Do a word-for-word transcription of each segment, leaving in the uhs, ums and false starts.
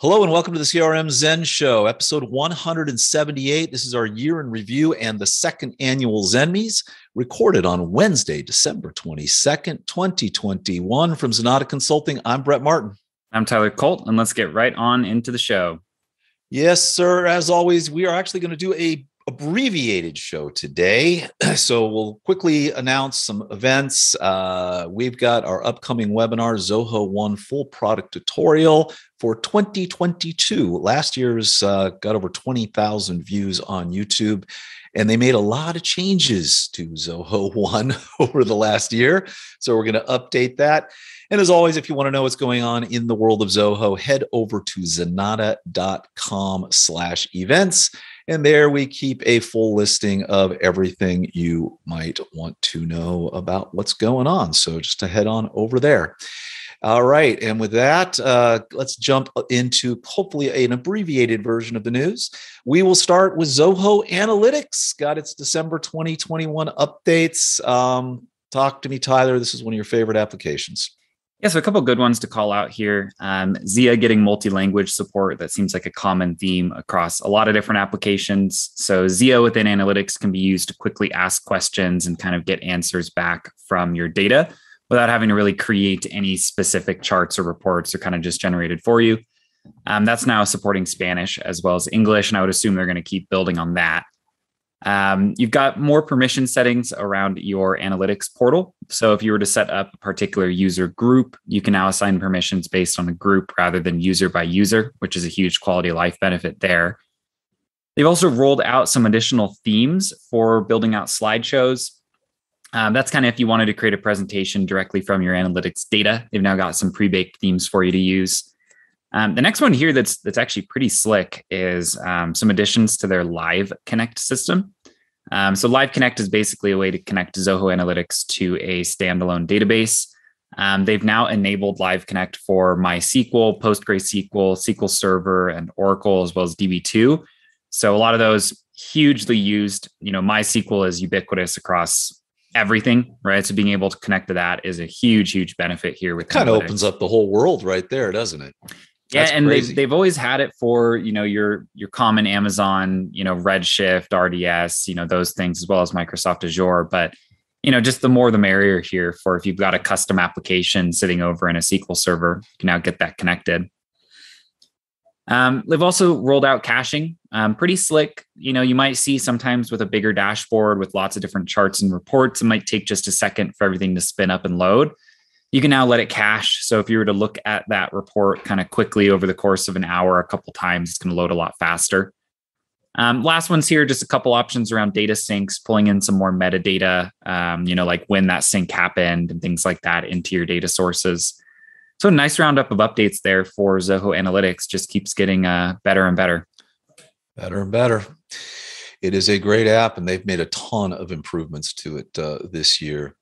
Hello and welcome to the C R M Zen Show, episode one hundred seventy-eight. This is our year in review and the second annual Zenmies, recorded on Wednesday, December twenty-second, twenty twenty-one. From Zenatta Consulting, I'm Brett Martin. I'm Tyler Colt, and let's get right on into the show. Yes, sir. As always, we are actually going to do a abbreviated show today. So we'll quickly announce some events. Uh, we've got our upcoming webinar, Zoho One Full Product Tutorial for twenty twenty-two. Last year's uh, got over twenty thousand views on YouTube, and they made a lot of changes to Zoho One over the last year. So we're going to update that. And as always, if you want to know what's going on in the world of Zoho, head over to zenatta.com slash events. And there we keep a full listing of everything you might want to know about what's going on. So just to head on over there. All right. And with that, uh, let's jump into hopefully an abbreviated version of the news. We will start with Zoho Analytics. Got its December twenty twenty-one updates. Um, talk to me, Tyler. This is one of your favorite applications. Yeah, so a couple of good ones to call out here. Um, Zia getting multi-language support. That seems like a common theme across a lot of different applications. So Zia within Analytics can be used to quickly ask questions and kind of get answers back from your data without having to really create any specific charts or reports. They're kind of just generated for you. Um, that's now supporting Spanish as well as English, and I would assume they're going to keep building on that. Um, you've got more permission settings around your analytics portal. So if you were to set up a particular user group, you can now assign permissions based on a group rather than user by user, which is a huge quality of life benefit there. They've also rolled out some additional themes for building out slideshows. Um, that's kind of if you wanted to create a presentation directly from your analytics data. They've now got some pre-baked themes for you to use. Um, the next one here that's that's actually pretty slick is um, some additions to their Live Connect system. Um, so Live Connect is basically a way to connect Zoho Analytics to a standalone database. Um, they've now enabled Live Connect for MySQL, PostgreSQL, S Q L Server, and Oracle, as well as D B two. So a lot of those hugely used. You know, MySQL is ubiquitous across everything, right? So being able to connect to that is a huge, huge benefit here. With kind of opens up the whole world right there, doesn't it? Yeah, that's and they've, they've always had it for, you know, your your common Amazon, you know, Redshift, R D S, you know, those things, as well as Microsoft Azure. But, you know, just the more the merrier here for if you've got a custom application sitting over in a S Q L server, you can now get that connected. Um, they've also rolled out caching, um, pretty slick. You know, you might see sometimes with a bigger dashboard with lots of different charts and reports, it might take just a second for everything to spin up and load. You can now let it cache. So if you were to look at that report kind of quickly over the course of an hour, a couple times, it's going to load a lot faster. Um, last one's here, just a couple options around data syncs, pulling in some more metadata, um, you know, like when that sync happened and things like that into your data sources. So a nice roundup of updates there for Zoho Analytics. Just keeps getting uh, better and better. Better and better. It is a great app, and they've made a ton of improvements to it uh, this year.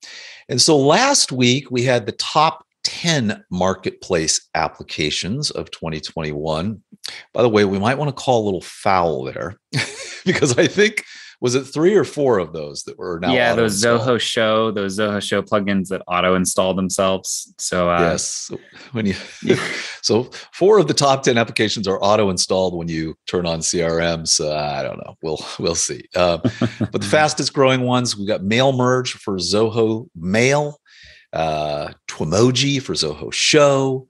And so last week, we had the top ten marketplace applications of twenty twenty-one. By the way, we might want to call a little foul there because I think, was it three or four of those that were now? Yeah, those Zoho Show, those Zoho Show plugins that auto-install themselves. So uh, yes, when you yeah. So four of the top ten applications are auto-installed when you turn on C R M. So uh, I don't know. We'll we'll see. Uh, but the fastest-growing ones, we got Mail Merge for Zoho Mail, uh, Twimoji for Zoho Show,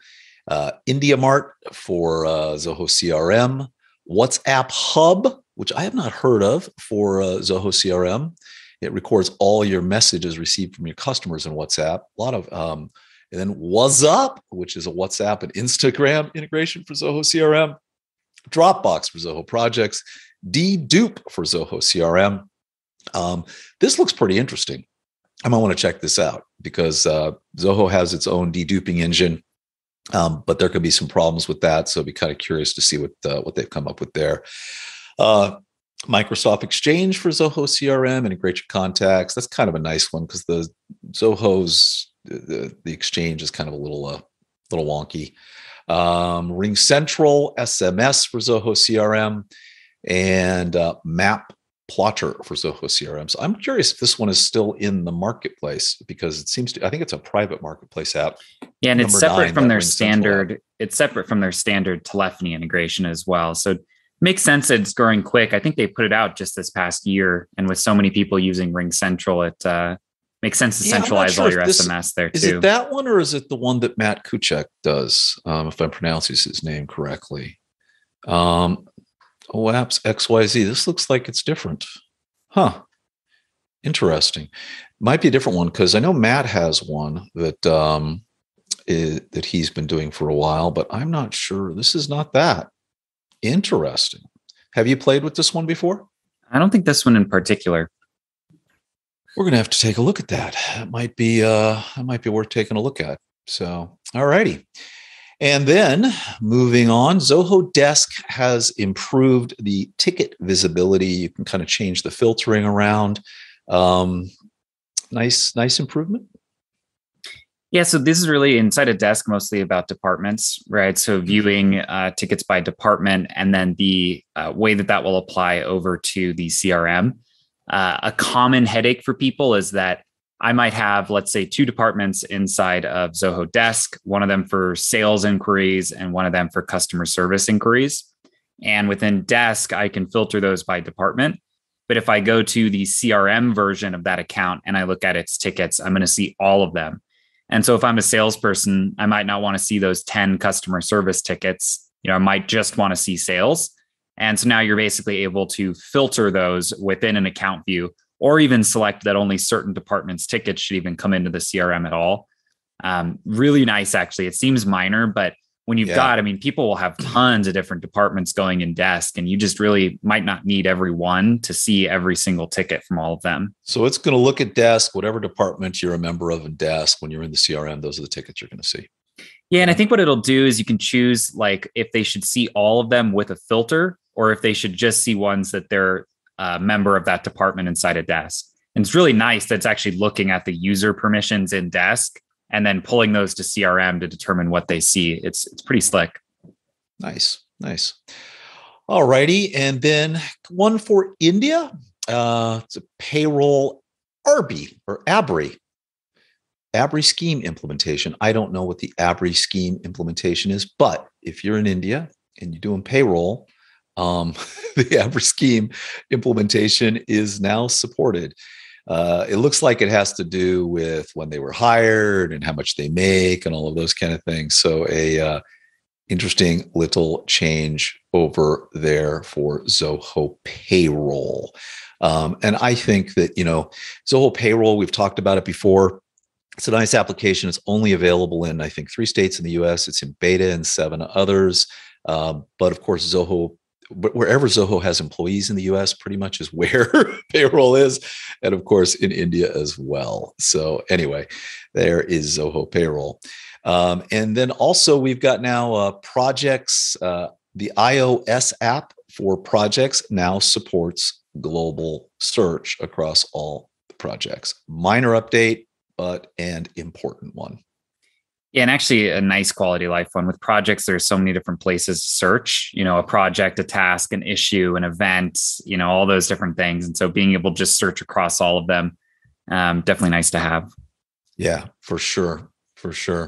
uh, IndiaMart for uh, Zoho C R M, WhatsApp Hub, which I have not heard of, for uh, Zoho C R M. It records all your messages received from your customers in WhatsApp. A lot of, um, and then WhatsApp, which is a WhatsApp and Instagram integration for Zoho C R M. Dropbox for Zoho Projects. Dedupe for Zoho C R M. Um, this looks pretty interesting. I might want to check this out because uh, Zoho has its own deduping engine. Um, but there could be some problems with that. So I'd be kind of curious to see what uh, what they've come up with there. Uh, Microsoft Exchange for Zoho C R M, integrate your contacts. That's kind of a nice one because the Zoho's, the, the Exchange is kind of a little, uh, little wonky. Um, Ring Central, S M S for Zoho C R M, and uh, Map plotter for Zoho C R M. So I'm curious if this one is still in the marketplace, because it seems to, I think it's a private marketplace app. Yeah, and it's separate from their standard, it's separate from their standard telephony integration as well. So it makes sense that it's growing quick. I think they put it out just this past year. And with so many people using Ring Central, it uh, makes sense to yeah, centralize sure all your this, S M S there too. Is it that one, or is it the one that Matt Kuchek does, um, if I'm pronouncing his name correctly? Um Oh, apps X Y Z. This looks like it's different. Huh. Interesting. Might be a different one, because I know Matt has one that um, is, that he's been doing for a while, but I'm not sure. This is not that. Interesting. Have you played with this one before? I don't think this one in particular. We're going to have to take a look at that. It might be, uh, it might be worth taking a look at. So, all righty. And then moving on, Zoho Desk has improved the ticket visibility. You can kind of change the filtering around. Um, nice, nice improvement. Yeah, so this is really inside a desk, mostly about departments, right? So viewing uh, tickets by department, and then the uh, way that that will apply over to the C R M. Uh, a common headache for people is that I might have, let's say, two departments inside of Zoho Desk, one of them for sales inquiries and one of them for customer service inquiries. And within Desk, I can filter those by department. But if I go to the C R M version of that account and I look at its tickets, I'm going to see all of them. And so if I'm a salesperson, I might not want to see those ten customer service tickets. You know, I might just want to see sales. And so now you're basically able to filter those within an account view, or even select that only certain departments' tickets should even come into the C R M at all. Um, really nice, actually. It seems minor, but when you've yeah. got, I mean, people will have tons of different departments going in Desk, and you just really might not need every one to see every single ticket from all of them. So it's going to look at Desk, whatever department you're a member of in Desk, when you're in the C R M, those are the tickets you're going to see. Yeah, and I think what it'll do is you can choose like if they should see all of them with a filter, or if they should just see ones that they're Uh, member of that department inside a Desk. And it's really nice that's actually looking at the user permissions in Desk and then pulling those to C R M to determine what they see. It's it's pretty slick. Nice, nice. All righty. And then one for India. Uh, it's a payroll A B R I or A B R I. A B R I scheme implementation. I don't know what the A B R I scheme implementation is, but if you're in India and you're doing payroll, Um, the A B R I scheme implementation is now supported. Uh, it looks like it has to do with when they were hired and how much they make and all of those kind of things. So a uh, interesting little change over there for Zoho Payroll. Um, and I think that, you know, Zoho Payroll, we've talked about it before. It's a nice application. It's only available in, I think, three states in the U S. It's in beta in seven others. Uh, but of course, Zoho But wherever Zoho has employees in the U S pretty much is where Payroll is. And of course, in India as well. So anyway, there is Zoho Payroll. Um, and then also we've got now uh, Projects, uh, the iOS app for Projects now supports global search across all the projects. Minor update, but an important one. Yeah, and actually a nice quality of life one. With Projects, there's so many different places to search, you know, a project, a task, an issue, an event, you know, all those different things. And so being able to just search across all of them, um, definitely nice to have. Yeah, for sure. For sure.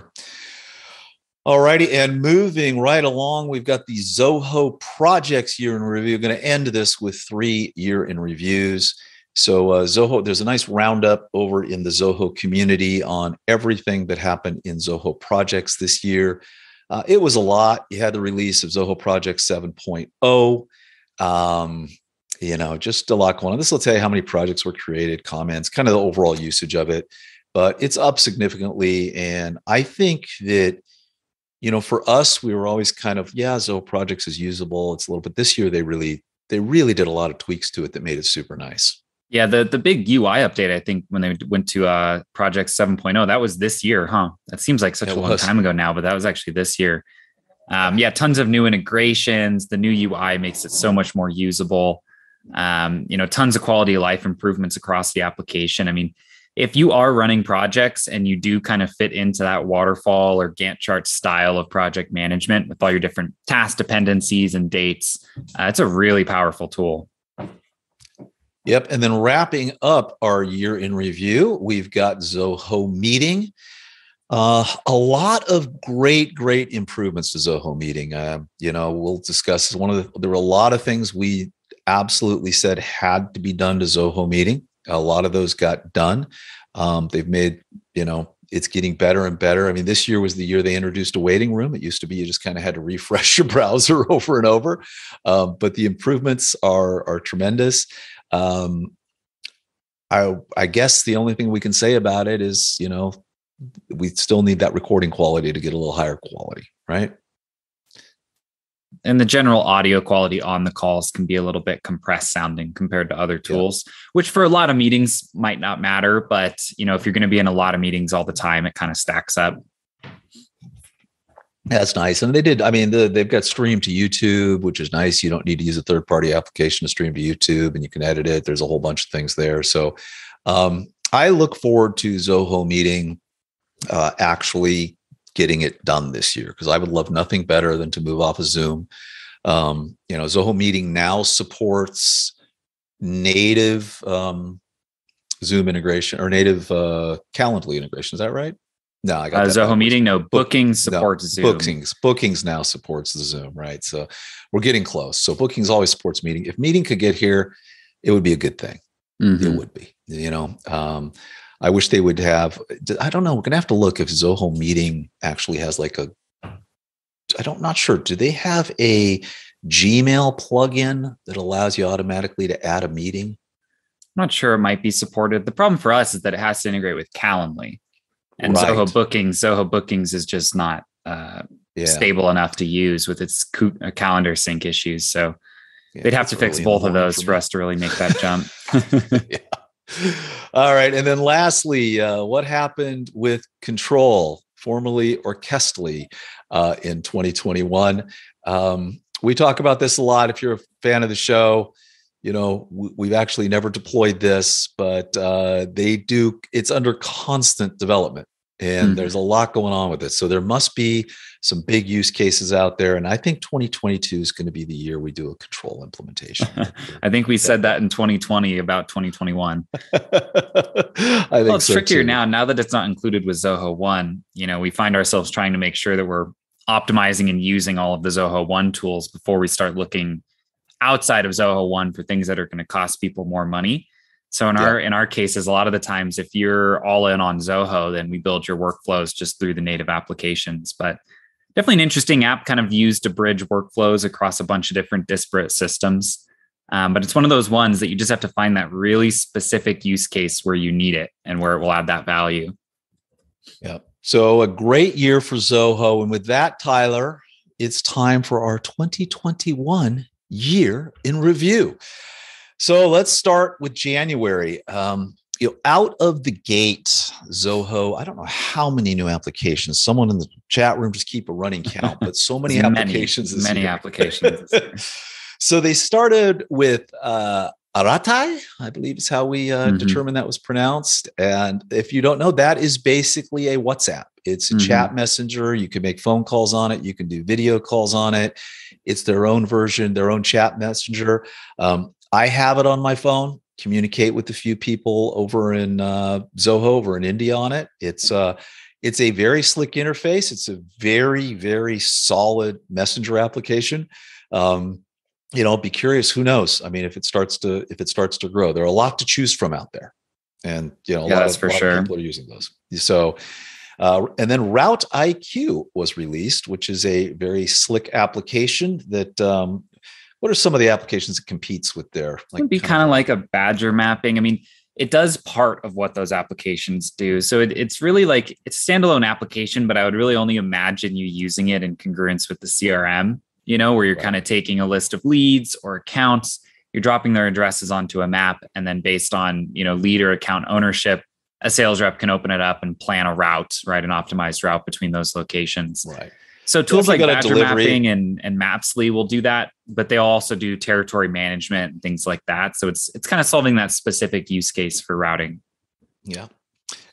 All righty. And moving right along, we've got the Zoho Projects Year in Review. Going to end this with three year in reviews. So uh, Zoho, there's a nice roundup over in the Zoho community on everything that happened in Zoho Projects this year. Uh, it was a lot. You had the release of Zoho Projects seven point oh. Um, you know, just a lot going on. This will tell you how many projects were created, comments, kind of the overall usage of it. But it's up significantly. And I think that, you know, for us, we were always kind of, yeah, Zoho Projects is usable. It's a little bit this year. They really, they really did a lot of tweaks to it that made it super nice. Yeah, the, the big U I update, I think, when they went to uh, Project seven point oh, that was this year, huh? That seems like such it a long was. time ago now, but that was actually this year. Um, yeah, tons of new integrations. The new U I makes it so much more usable. Um, you know, tons of quality of life improvements across the application. I mean, if you are running projects and you do kind of fit into that waterfall or Gantt chart style of project management with all your different task dependencies and dates, uh, it's a really powerful tool. Yep. And then wrapping up our year in review, we've got Zoho Meeting. Uh, a lot of great, great improvements to Zoho Meeting. Uh, you know, we'll discuss one of the, there were a lot of things we absolutely said had to be done to Zoho Meeting. A lot of those got done. Um, they've made, you know, it's getting better and better. I mean, this year was the year they introduced a waiting room. It used to be you just kind of had to refresh your browser over and over. Um, but the improvements are, are tremendous. Um, I, I guess the only thing we can say about it is, you know, we still need that recording quality to get a little higher quality, right? And the general audio quality on the calls can be a little bit compressed sounding compared to other tools, yeah. which for a lot of meetings might not matter. But, you know, if you're going to be in a lot of meetings all the time, it kind of stacks up. That's nice. And they did. I mean, the, they've got stream to YouTube, which is nice. You don't need to use a third party application to stream to YouTube, and you can edit it. There's a whole bunch of things there. So um, I look forward to Zoho Meeting uh, actually getting it done this year, because I would love nothing better than to move off of Zoom. Um, you know, Zoho Meeting now supports native um, Zoom integration or native uh, Calendly integration. Is that right? No, I got uh, that Zoho Meeting. No, Bookings supports no, Zoom. Bookings, Bookings now supports the Zoom, right? So we're getting close. So Bookings always supports Meeting. If Meeting could get here, it would be a good thing. Mm-hmm. It would be. You know. Um, I wish they would have, I don't know, we're going to have to look if Zoho Meeting actually has like a, I don't, not sure. Do they have a Gmail plugin that allows you automatically to add a meeting? I'm not sure it might be supported. The problem for us is that it has to integrate with Calendly and right. Zoho Bookings. Zoho Bookings is just not uh, yeah. stable enough to use with its calendar sync issues. So yeah, they'd have to fix both of those for us to really make that jump. yeah. All right. And then lastly, uh, what happened with Qntrl, formerly Orchestly, uh, in twenty twenty-one? Um, we talk about this a lot. If you're a fan of the show, you know, we, we've actually never deployed this, but uh, they do. It's under constant development and mm-hmm. there's a lot going on with it. So there must be some big use cases out there. And I think twenty twenty-two is going to be the year we do a Qntrl implementation. I think we yeah. said that in twenty twenty about twenty twenty-one. I think well, it's so trickier too. now, now that it's not included with Zoho One. You know, we find ourselves trying to make sure that we're optimizing and using all of the Zoho One tools before we start looking outside of Zoho One for things that are going to cost people more money. So in yeah. our in our cases, a lot of the times, if you're all in on Zoho, then we build your workflows just through the native applications. But definitely an interesting app, kind of used to bridge workflows across a bunch of different disparate systems. Um, but it's one of those ones that you just have to find that really specific use case where you need it and where it will add that value. Yeah. So a great year for Zoho. And with that, Tyler, it's time for our twenty twenty-one year in review. So let's start with January. Um, you know, out of the gate, Zoho, I don't know how many new applications. Someone in the chat room just keep a running count, but so many applications. Many, this many year. applications. So they started with uh, Aratai, I believe is how we uh, mm-hmm. determined that was pronounced. And if you don't know, that is basically a WhatsApp. It's a mm-hmm. chat messenger. You can make phone calls on it. You can do video calls on it. It's their own version, their own chat messenger. Um, I have it on my phone, communicate with a few people over in uh, Zoho, over in India on it. It's uh, it's a very slick interface. It's a very, very solid messenger application. Um, you know, be curious, who knows? I mean, if it starts to if it starts to grow, there are a lot to choose from out there. And, you know, a yeah, lot, of, for a lot sure. of people are using those. So, uh, and then Route I Q was released, which is a very slick application that, um, what are some of the applications it competes with there? Like, it would be kind of like a badger mapping. I mean, it does part of what those applications do. So it, it's really like it's a standalone application, but I would really only imagine you using it in congruence with the C R M, you know, where you're right. kind of taking a list of leads or accounts, you're dropping their addresses onto a map. And then based on, you know, lead or account ownership, a sales rep can open it up and plan a route, right? An optimized route between those locations. Right. So tools like Badger Mapping and, and Mapsly will do that, but they also do territory management and things like that. So it's it's kind of solving that specific use case for routing. Yeah.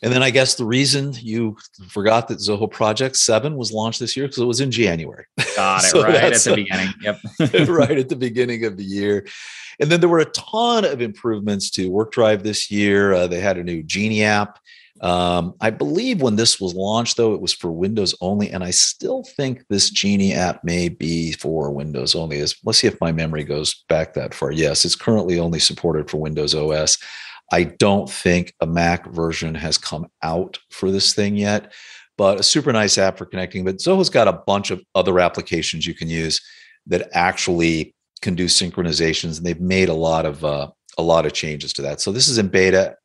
And then I guess the reason you forgot that Zoho Projects seven was launched this year, because it was in January. Got it, so right at the a, beginning. Yep. Right at the beginning of the year. And then there were a ton of improvements to WorkDrive this year. Uh, they had a new Genie app. Um, I believe when this was launched, though, it was for Windows only. And I still think this Genie app may be for Windows only. Let's see if my memory goes back that far. Yes, it's currently only supported for Windows O S. I don't think a Mac version has come out for this thing yet, but a super nice app for connecting. But Zoho's got a bunch of other applications you can use that actually can do synchronizations, and they've made a lot of uh, a lot of changes to that. So this is in beta,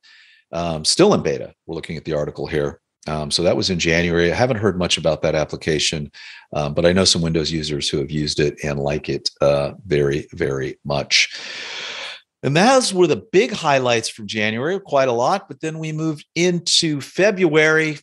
um, still in beta. We're looking at the article here. Um, so that was in January. I haven't heard much about that application, um, but I know some Windows users who have used it and like it uh, very, very much. And those were the big highlights from January, quite a lot. But then we moved into February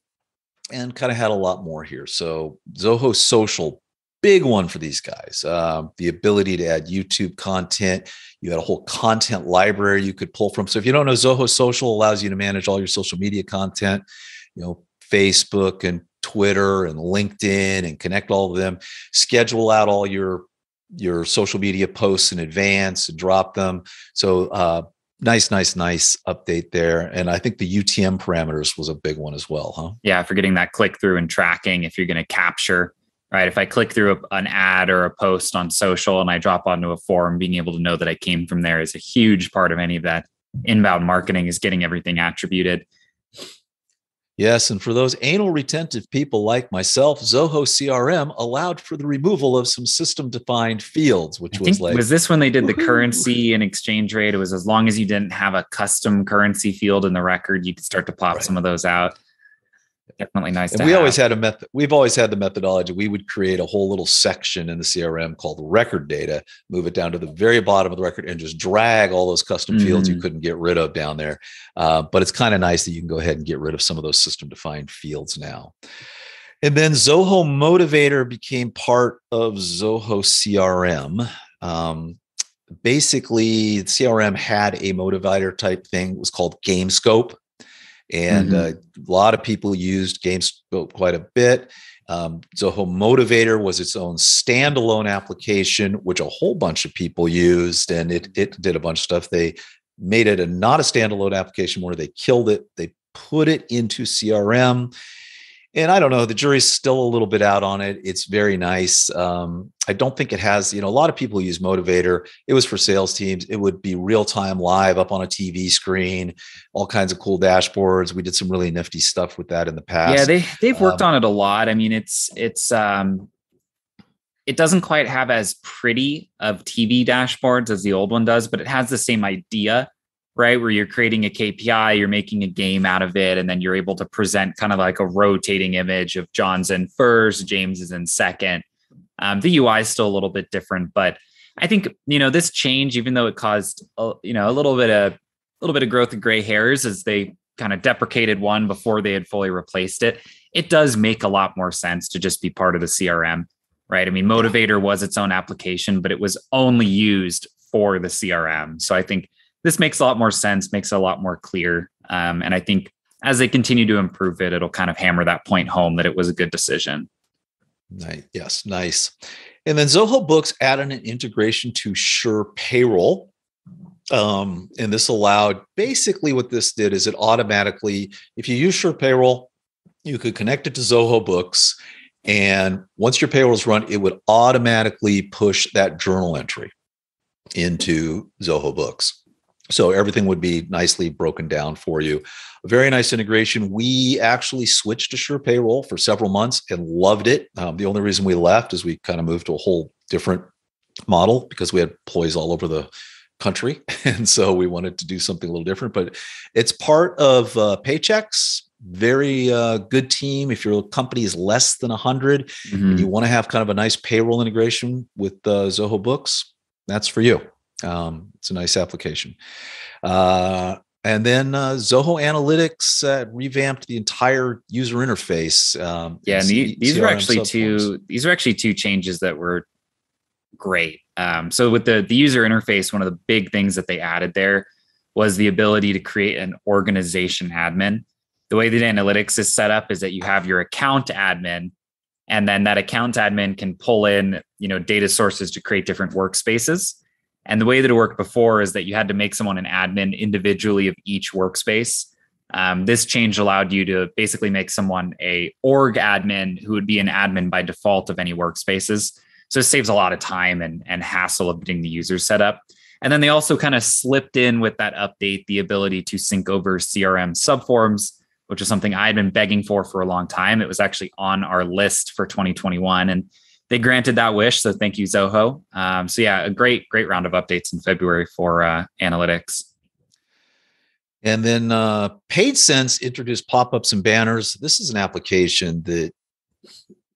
and kind of had a lot more here. So Zoho Social, big one for these guys. Uh, the ability to add YouTube content. You had a whole content library you could pull from. So if you don't know, Zoho Social allows you to manage all your social media content, you know, Facebook and Twitter and LinkedIn, and connect all of them, schedule out all your your social media posts in advance and drop them. So uh, nice, nice, nice update there. And I think the U T M parameters was a big one as well, huh? Yeah, forgetting that click through and tracking. If you're going to capture, right? If I click through a, an ad or a post on social and I drop onto a form, being able to know that I came from there is a huge part of any of that inbound marketing, is getting everything attributed. Yes, and for those anal retentive people like myself, Zoho C R M allowed for the removal of some system-defined fields, which I was think, like... Was this when they did the woo-hoo. currency and exchange rate? It was as long as you didn't have a custom currency field in the record, you could start to pop right. some of those out. Definitely nice and to we have. Always had a method. We've always had the methodology. We would create a whole little section in the C R M called record data, move it down to the very bottom of the record, and just drag all those custom mm-hmm. fields you couldn't get rid of down there. Uh, but it's kind of nice that you can go ahead and get rid of some of those system-defined fields now. And then Zoho Motivator became part of Zoho C R M. Um, basically, C R M had a motivator type thing. It was called Game Scope. And mm-hmm. uh, a lot of people used GameScope quite a bit. Um, Zoho Motivator was its own standalone application, which a whole bunch of people used, and it it did a bunch of stuff. They made it a not a standalone application where they killed it. They put it into C R M. And I don't know, the jury's still a little bit out on it. It's very nice. Um, I don't think it has, you know, a lot of people use Motivator. It was for sales teams. It would be real-time live up on a T V screen, all kinds of cool dashboards. We did some really nifty stuff with that in the past. Yeah, they, they've worked um, on it a lot. I mean, it's, it's um, it doesn't quite have as pretty of T V dashboards as the old one does, but it has the same idea. Right, where you're creating a K P I, you're making a game out of it, and then you're able to present kind of like a rotating image of John's in first, James is in second. Um, the U I is still a little bit different, but I think, you know, this change, even though it caused a, you know a little bit of a little bit of growth of gray hairs as they kind of deprecated one before they had fully replaced it, it does make a lot more sense to just be part of the C R M, right? I mean, Motivator was its own application, but it was only used for the C R M, so I think. This makes a lot more sense, makes it a lot more clear. Um, and I think as they continue to improve it, it'll kind of hammer that point home that it was a good decision. Nice. Yes, nice. And then Zoho Books added an integration to Sure Payroll. Um, and this allowed, basically what this did is it automatically, if you use Sure Payroll, you could connect it to Zoho Books. And once your payroll is run, it would automatically push that journal entry into Zoho Books. So everything would be nicely broken down for you. A very nice integration. We actually switched to Sure Payroll for several months and loved it. Um, the only reason we left is we kind of moved to a whole different model because we had employees all over the country. And so we wanted to do something a little different, but it's part of uh, Paychex. Very uh, good team. If your company is less than one hundred, mm-hmm. and you want to have kind of a nice payroll integration with uh, Zoho Books, that's for you. Um, it's a nice application. Uh, and then uh, Zoho Analytics uh, revamped the entire user interface. Um, yeah, and the, these are actually two. These are actually two changes that were great. Um, so with the the user interface, one of the big things that they added there was the ability to create an organization admin. the way that analytics is set up is that you have your account admin, and then that account admin can pull in, you know, data sources to create different workspaces. And the way that it worked before is that you had to make someone an admin individually of each workspace. Um, this change allowed you to basically make someone a org admin who would be an admin by default of any workspaces. So it saves a lot of time and, and hassle of getting the user set up. And then they also kind of slipped in with that update the ability to sync over C R M subforms, which is something I had been begging for for a long time. It was actually on our list for twenty twenty-one, and they granted that wish. So thank you, Zoho. Um, so yeah, a great, great round of updates in February for uh, analytics. And then uh, PageSense introduced pop-ups and banners. This is an application that,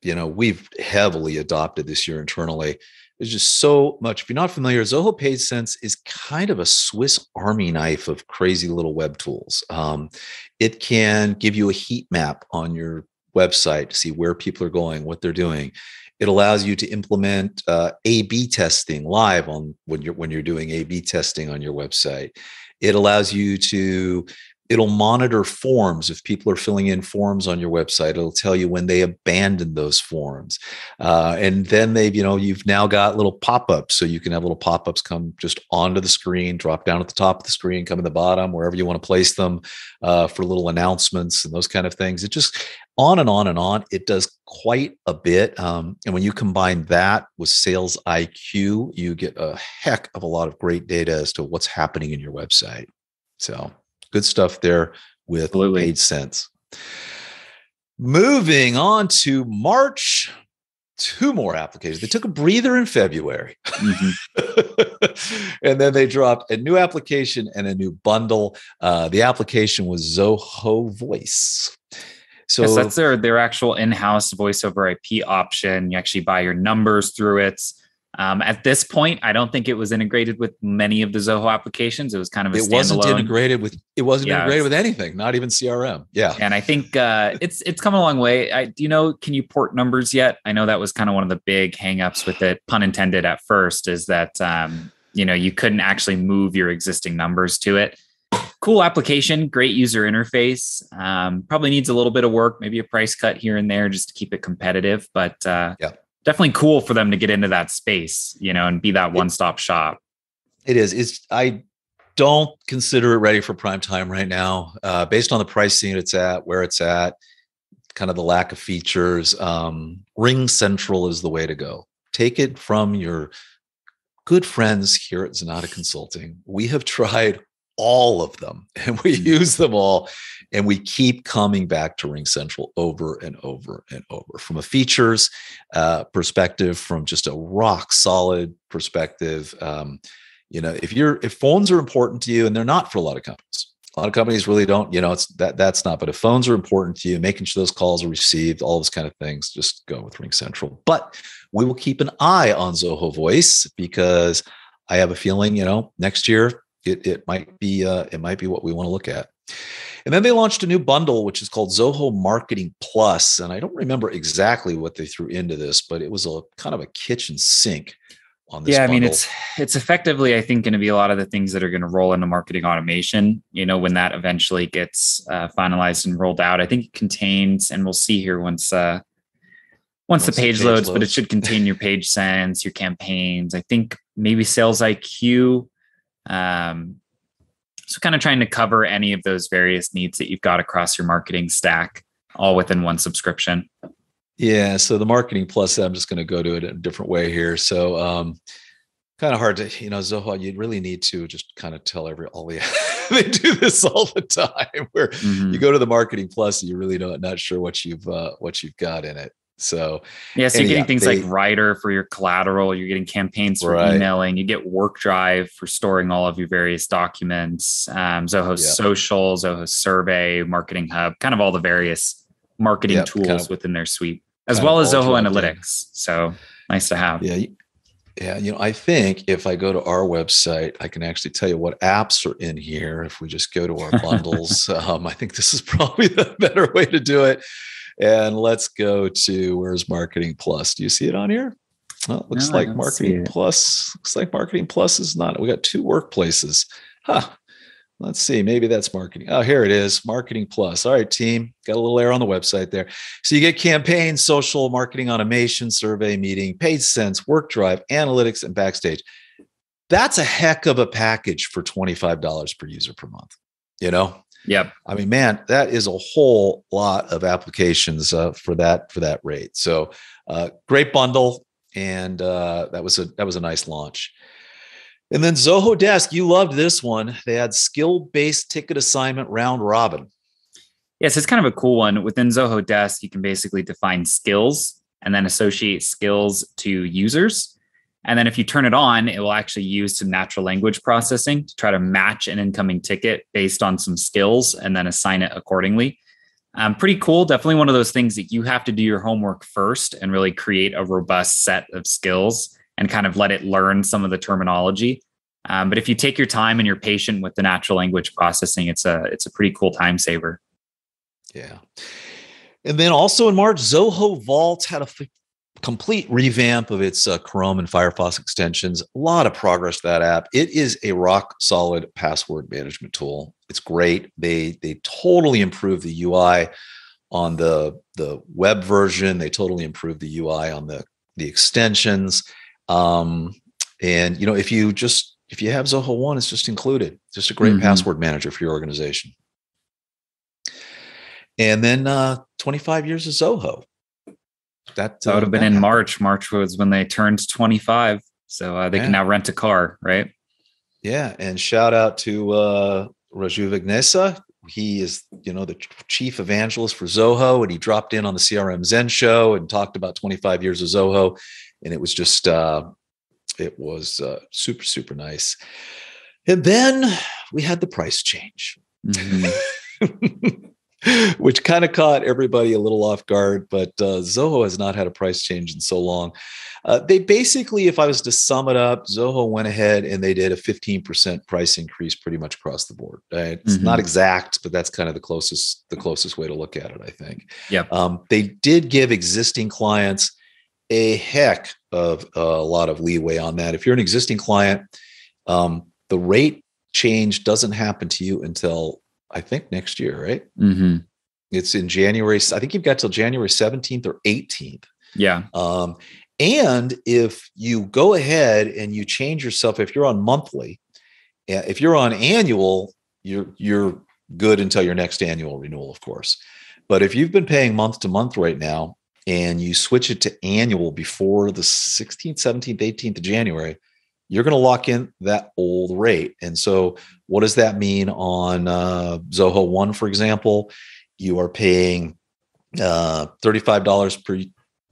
you know, we've heavily adopted this year internally. There's just so much. If you're not familiar, Zoho PageSense is kind of a Swiss Army knife of crazy little web tools. Um, it can give you a heat map on your website to see where people are going, what they're doing. It allows you to implement uh, A B testing live on when you're when you're doing A B testing on your website. It allows you to. It'll monitor forms. If people are filling in forms on your website, it'll tell you when they abandon those forms. Uh, and then they've, you know, you've now got little pop-ups. So you can have little pop-ups come just onto the screen, drop down at the top of the screen, come to the bottom, wherever you want to place them uh, for little announcements and those kind of things. It just on and on and on. It does quite a bit. Um, and when you combine that with Sales I Q, you get a heck of a lot of great data as to what's happening in your website. So good stuff there with PageSense. Moving on to March, two more applications. They took a breather in February. Mm-hmm. And then they dropped a new application and a new bundle. Uh, the application was Zoho Voice. So yes, that's their, their actual in-house voice over I P option. You actually buy your numbers through it. Um, at this point, I don't think it was integrated with many of the Zoho applications. It was kind of a it standalone. wasn't integrated with it wasn't yeah, integrated with anything, not even C R M. Yeah, and I think uh, it's it's come a long way. I, do you know? Can you port numbers yet? I know that was kind of one of the big hangups with it, pun intended. At first, is that um, you know you couldn't actually move your existing numbers to it. Cool application, great user interface. Um, probably needs a little bit of work, maybe a price cut here and there, just to keep it competitive. But uh, yeah. Definitely cool for them to get into that space, you know, and be that one-stop shop. It is. It's. I don't consider it ready for prime time right now, uh, based on the pricing it's at, where it's at, kind of the lack of features. Um, Ring Central is the way to go. Take it from your good friends here at Zenatta Consulting. We have tried all of them, and we use them all, and we keep coming back to Ring Central over and over and over from a features uh, perspective, from just a rock solid perspective. Um, you know, if you're if phones are important to you, and they're not for a lot of companies, a lot of companies really don't. You know, it's that that's not. But if phones are important to you, making sure those calls are received, all those kind of things, just go with Ring Central. But we will keep an eye on Zoho Voice because I have a feeling, you know, next year. It it might be uh, it might be what we want to look at. And then they launched a new bundle, which is called Zoho Marketing Plus. And I don't remember exactly what they threw into this, but it was a kind of a kitchen sink on this. Yeah, bundle. I mean, it's it's effectively, I think, going to be a lot of the things that are going to roll into marketing automation. You know, when that eventually gets uh, finalized and rolled out, I think it contains, and we'll see here once uh, once, once the page, the page loads, loads, but it should contain your page sense, your campaigns. I think maybe Sales I Q. Um, so kind of trying to cover any of those various needs that you've got across your marketing stack, all within one subscription. Yeah. So the Marketing Plus, I'm just going to go to it in a different way here. So, um, kind of hard to, you know, Zoho, you'd really need to just kind of tell every, all the, they do this all the time where mm-hmm. you go to the Marketing Plus and you really don't, not sure what you've, uh, what you've got in it. So, yeah, so you're getting yeah, things they, like Writer for your collateral, you're getting campaigns for right. emailing, you get Work Drive for storing all of your various documents, um, Zoho yeah. Social, Zoho Survey, Marketing Hub, kind of all the various marketing yep, tools kind of, within their suite, as well as Zoho Analytics. So nice to have. Yeah. Yeah. You know, I think if I go to our website, I can actually tell you what apps are in here. If we just go to our bundles, um, I think this is probably the better way to do it. And let's go to, where's Marketing Plus? Do you see it on here? Well, it looks no, like Marketing Plus. Looks like Marketing Plus is not. We got two workplaces. Huh. Let's see, maybe that's marketing. Oh, here it is, Marketing Plus. All right, team, got a little error on the website there. So you get campaign, social, marketing automation, survey, meeting, PageSense, WorkDrive, analytics, and Backstage. That's a heck of a package for twenty-five dollars per user per month, you know? Yep. I mean, man, that is a whole lot of applications uh, for that for that rate. So uh, great bundle. And uh, that was a that was a nice launch. And then Zoho Desk, you loved this one. They had skill-based ticket assignment round robin. Yes, it's kind of a cool one. Within Zoho Desk, you can basically define skills and then associate skills to users. And then if you turn it on, it will actually use some natural language processing to try to match an incoming ticket based on some skills and then assign it accordingly. Um, pretty cool. Definitely one of those things that you have to do your homework first and really create a robust set of skills and kind of let it learn some of the terminology. Um, but if you take your time and you're patient with the natural language processing, it's a it's a pretty cool time saver. Yeah. And then also in March, Zoho Vault had a f- complete revamp of its uh, Chrome and Firefox extensions. A lot of progress to that app. It is a rock solid password management tool. It's great. They they totally improved the U I on the the web version. They totally improved the U I on the the extensions. Um, and you know, if you just if you have Zoho One, it's just included. It's just a great mm-hmm. password manager for your organization. And then uh, twenty-five years of Zoho. That, that would have been in March. March was when they turned twenty-five. So uh, they yeah. can now rent a car, right? Yeah. And shout out to uh, Raju Vignesa. He is, you know, the chief evangelist for Zoho. And he dropped in on the C R M Zen Show and talked about twenty-five years of Zoho. And it was just, uh, it was uh, super, super nice. And then we had the price change. Mm-hmm. Which kind of caught everybody a little off guard, but uh, Zoho has not had a price change in so long. Uh, they basically, if I was to sum it up, Zoho went ahead and they did a fifteen percent price increase pretty much across the board. Right? It's mm-hmm. not exact, but that's kind of the closest the closest way to look at it, I think. Yeah. Um, they did give existing clients a heck of a lot of leeway on that. If you're an existing client, um, the rate change doesn't happen to you until I think next year, right? Mm-hmm. It's in January. I think you've got till January seventeenth or eighteenth. Yeah. Um, and if you go ahead and you change yourself, if you're on monthly, if you're on annual, you're you're good until your next annual renewal, of course. But if you've been paying month to month right now and you switch it to annual before the sixteenth, seventeenth, eighteenth of January, you're going to lock in that old rate. And so what does that mean on uh, Zoho One, for example? You are paying uh, thirty-five dollars per,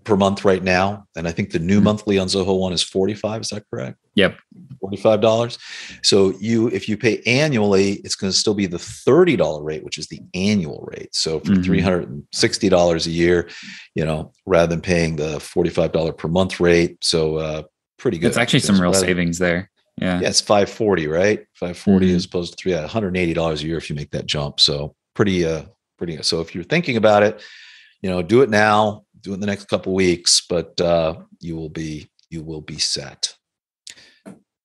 per month right now. And I think the new monthly on Zoho One is forty-five dollars. Is that correct? Yep. forty-five dollars. So you, if you pay annually, it's going to still be the thirty dollars rate, which is the annual rate. So for mm-hmm. three hundred sixty dollars a year, you know, rather than paying the forty-five dollars per month rate. So, uh, pretty good. It's actually some real rather, savings there. Yeah. Yeah. It's five forty, right? five forty mm-hmm. as opposed to three, yeah, one hundred eighty dollars a year if you make that jump. So pretty, uh, pretty. So if you're thinking about it, you know, do it now, do it in the next couple of weeks, but uh, you will be, you will be set.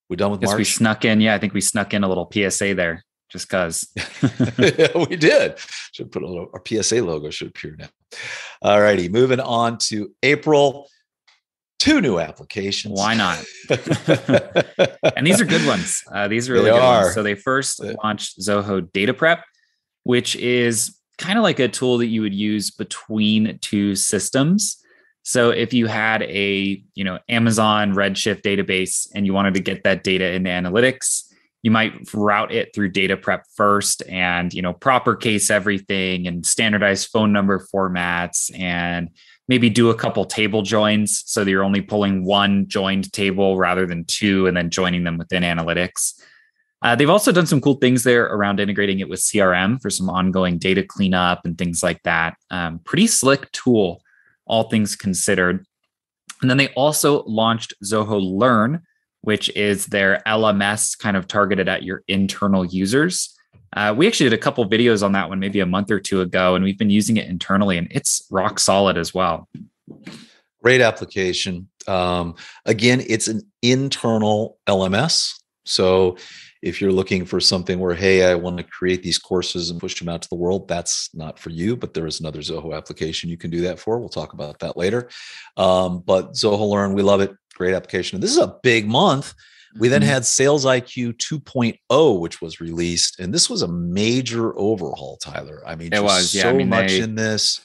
We're done with March. We snuck in. Yeah. I think we snuck in a little P S A there just cause. Yeah, we did. Should put a little, our P S A logo should appear now. All righty. Moving on to April. Two new applications. Why not? And these are good ones. Uh, these are really they good are. ones. So they first launched Zoho Data Prep, which is kind of like a tool that you would use between two systems. So if you had a, you know, Amazon Redshift database and you wanted to get that data into analytics, you might route it through Data Prep first and, you know, proper case everything and standardized phone number formats and maybe do a couple table joins so that you're only pulling one joined table rather than two and then joining them within analytics. Uh, they've also done some cool things there around integrating it with C R M for some ongoing data cleanup and things like that. Um, pretty slick tool, all things considered. And then they also launched Zoho Learn, which is their L M S kind of targeted at your internal users. Uh, we actually did a couple videos on that one, maybe a month or two ago, and we've been using it internally, and it's rock solid as well. Great application. Um, again, it's an internal L M S. So If you're looking for something where, hey, I want to create these courses and push them out to the world, that's not for you, but there is another Zoho application you can do that for. We'll talk about that later. Um, but Zoho Learn, we love it. Great application. And this is a big month. We then had Sales I Q two point oh, which was released. And this was a major overhaul, Tyler. I mean, it just was, yeah. so I mean, much they, in this.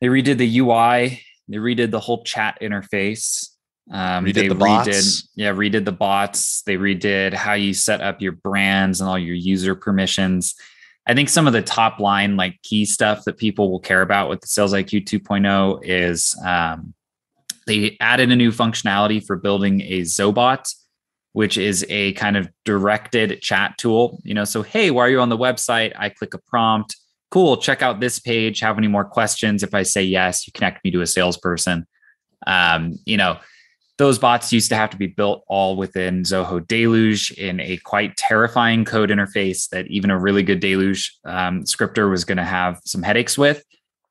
They redid the U I. They redid the whole chat interface. Um, redid they the bots. Redid, yeah, redid the bots. They redid how you set up your brands and all your user permissions. I think some of the top line, like key stuff that people will care about with the Sales I Q two point oh is um, they added a new functionality for building a Zobot, which is a kind of directed chat tool. You know, so, hey, while you're on the website, I click a prompt. Cool, check out this page. Have any more questions? If I say yes, you connect me to a salesperson. Um, you know, those bots used to have to be built all within Zoho Deluge in a quite terrifying code interface that even a really good Deluge um, scripter was going to have some headaches with.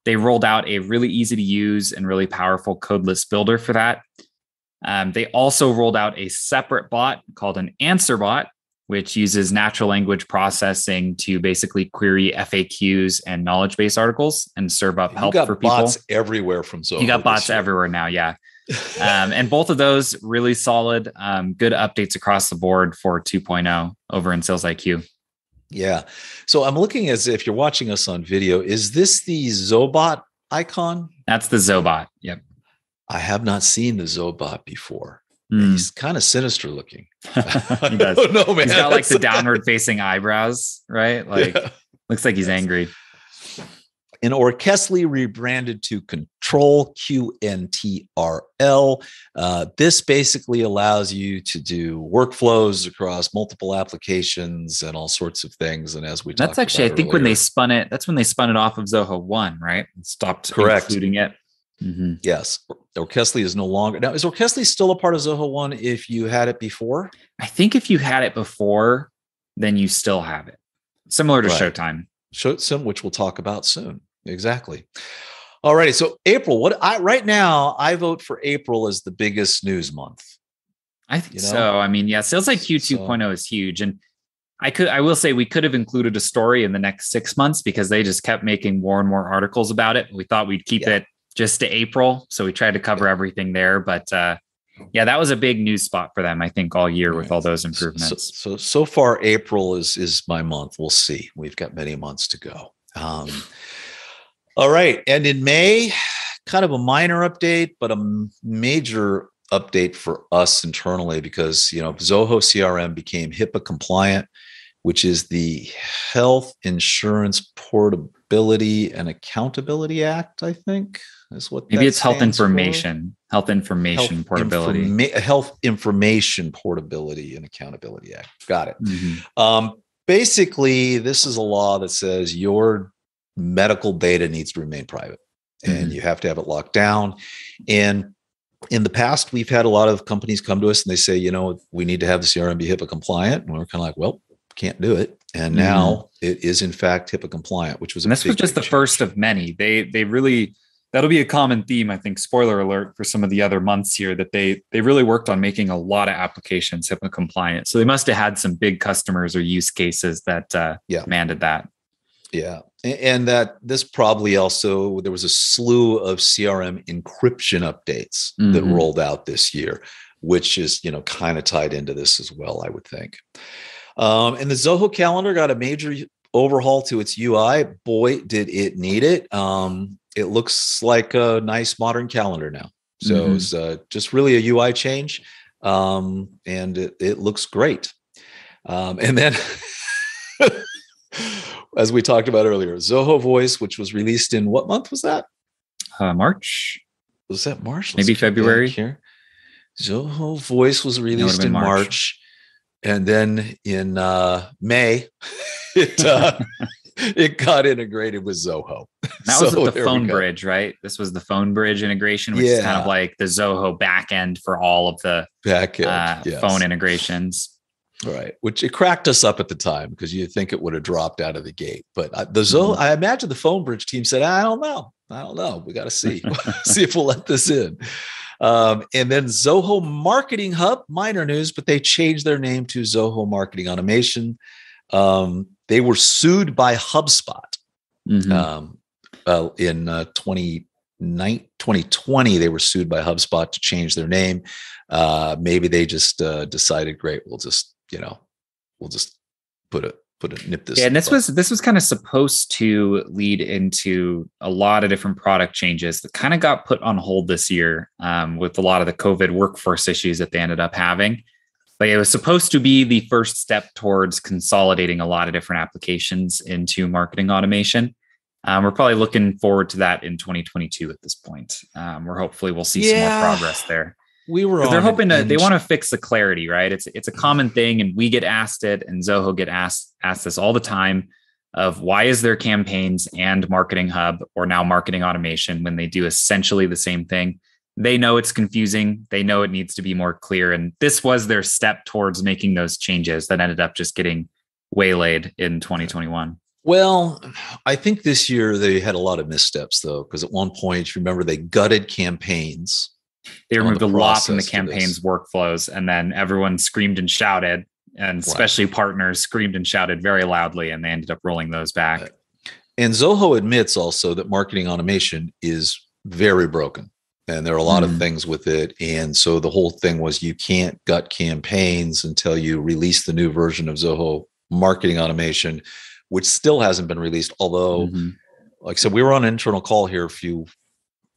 They rolled out a really easy to use and really powerful codeless builder for that. Um, they also rolled out a separate bot called an answer bot, which uses natural language processing to basically query F A Qs and knowledge base articles and serve up help for people. You got bots everywhere from Zoho. You got bots everywhere now, yeah. um, and both of those really solid, um, good updates across the board for two point oh over in Sales I Q. Yeah. So I'm looking as if you're watching us on video. Is this the Zobot icon? That's the Zobot. Yep. I have not seen the Zobot before. Mm. He's kind of sinister looking. He does. I don't know, man. He's got like the downward facing eyebrows, right? Like, yeah. Looks like he's yes. angry. And Orchestly rebranded to Qntrl, Q N T R L. Uh, this basically allows you to do workflows across multiple applications and all sorts of things. And as we that's actually, about I think earlier, when they spun it, that's when they spun it off of Zoho One, right? And stopped Correct. including it. Mm-hmm. Yes. Orchestly is no longer. Now, is Orchestly still a part of Zoho One if you had it before? I think if you had it before, then you still have it. Similar to right. Showtime. Showtime, which we'll talk about soon. Exactly. All righty. So April, what I right now, I vote for April as the biggest news month. I think you know? so. I mean, yeah, Sales I Q so, two point oh is huge. And I could, I will say we could have included a story in the next six months because they just kept making more and more articles about it. We thought we'd keep yeah. it just to April. So we tried to cover yeah. everything there, but, uh, yeah, that was a big news spot for them, I think, all year with all those improvements. So, so, so far, April is, is my month. We'll see. We've got many months to go. Um, all right. And in May, kind of a minor update, but a major update for us internally because, you know, Zoho C R M became HIPAA compliant, which is the Health Insurance Portability and Accountability Act, I think. Is what Maybe it's health information, for. health information health portability, informa- health information portability and accountability act. Got it. Mm-hmm. Um, basically, this is a law that says your medical data needs to remain private, mm-hmm. and you have to have it locked down. And in the past, we've had a lot of companies come to us and they say, you know, we need to have the C R M be HIPAA compliant, and we're kind of like, well, can't do it. And mm-hmm. now it is in fact HIPAA compliant, which was and a this was just the change. first of many. They they really. That'll be a common theme, I think, spoiler alert, for some of the other months here, that they they really worked on making a lot of applications HIPAA compliant. So they must have had some big customers or use cases that uh, yeah. demanded that. Yeah. And that this probably also, there was a slew of C R M encryption updates mm-hmm. that rolled out this year, which is, you know, kind of tied into this as well, I would think. Um, and the Zoho calendar got a major overhaul to its U I. Boy, did it need it. Um, It looks like a nice modern calendar now. So mm-hmm. it's uh, just really a U I change. Um, and it, it looks great. Um, and then, as we talked about earlier, Zoho Voice, which was released in what month was that? Uh, March. Was that March? Let's Maybe February. Here. Zoho Voice was released in March. March. And then in uh, May, it... Uh, It got integrated with Zoho. That so was with the phone bridge, right? This was the phone bridge integration, which yeah. is kind of like the Zoho backend for all of the backend, uh, yes. phone integrations. Right. Which it cracked us up at the time because you think it would have dropped out of the gate. But the Zoho, mm-hmm. I imagine the phone bridge team said, I don't know. I don't know. We got to see. see if we'll let this in. Um, and then Zoho Marketing Hub, minor news, but they changed their name to Zoho Marketing Automation. Um, they were sued by HubSpot mm-hmm. um, uh, in uh, twenty twenty. They were sued by HubSpot to change their name. Uh, maybe they just uh, decided, great, we'll just, you know, we'll just put a put a nip this. Yeah, and this up. was this was kind of supposed to lead into a lot of different product changes that kind of got put on hold this year um, with a lot of the COVID workforce issues that they ended up having. But it was supposed to be the first step towards consolidating a lot of different applications into marketing automation. Um, we're probably looking forward to that in twenty twenty-two at this point. Um, we're hopefully we'll see yeah. some more progress there. We were. They're hoping to. They want to fix the clarity, right? It's it's a common thing, and we get asked it, and Zoho get asked asked this all the time. Of why is their campaigns and marketing hub, or now marketing automation, when they do essentially the same thing? They know it's confusing. They know it needs to be more clear, and this was their step towards making those changes that ended up just getting waylaid in twenty twenty-one. Well, I think this year they had a lot of missteps, though, because at one point, remember, they gutted campaigns. They removed a lot from the campaign's workflows, and then everyone screamed and shouted, and especially partners screamed and shouted very loudly, and they ended up rolling those back. Right. And Zoho admits also that marketing automation is very broken, and there are a lot mm-hmm. of things with it. And so the whole thing was you can't gut campaigns until you release the new version of Zoho Marketing Automation, which still hasn't been released. Although, mm-hmm. like I said, we were on an internal call here a few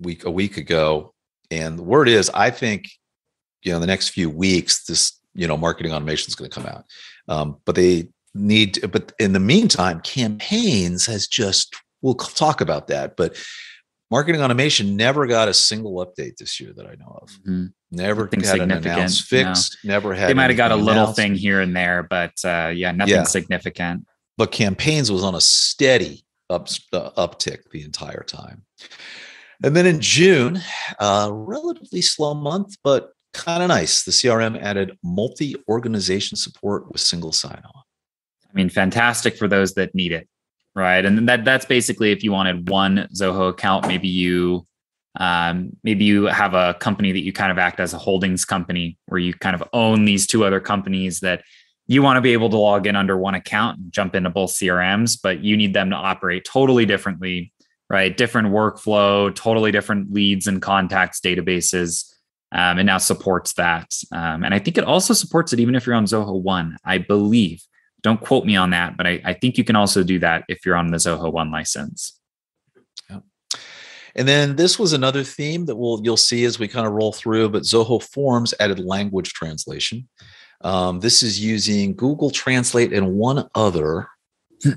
week a week ago. And the word is, I think, you know, in the next few weeks, this, you know, marketing automation is going to come out. Um, but they need, to, but in the meantime, campaigns has just, we'll talk about that. But marketing automation never got a single update this year that I know of. Mm-hmm. Never had an announced fix. No. Never had. They might have got a little announced. thing here and there, but uh, yeah, nothing yeah. significant. But campaigns was on a steady up, uh, uptick the entire time. And then in June, a uh, relatively slow month, but kind of nice. The C R M added multi-organization support with single sign-on. I mean, fantastic for those that need it, right? And that that's basically if you wanted one Zoho account, maybe you um, maybe you have a company that you kind of act as a holdings company where you kind of own these two other companies that you want to be able to log in under one account and jump into both C R Ms, but you need them to operate totally differently. Right, different workflow, totally different leads and contacts databases, um, and now supports that. Um, and I think it also supports it even if you're on Zoho One, I believe. Don't quote me on that, but I, I think you can also do that if you're on the Zoho One license. Yeah. And then this was another theme that we'll you'll see as we kind of roll through. But Zoho Forms added language translation. Um, this is using Google Translate and one other. I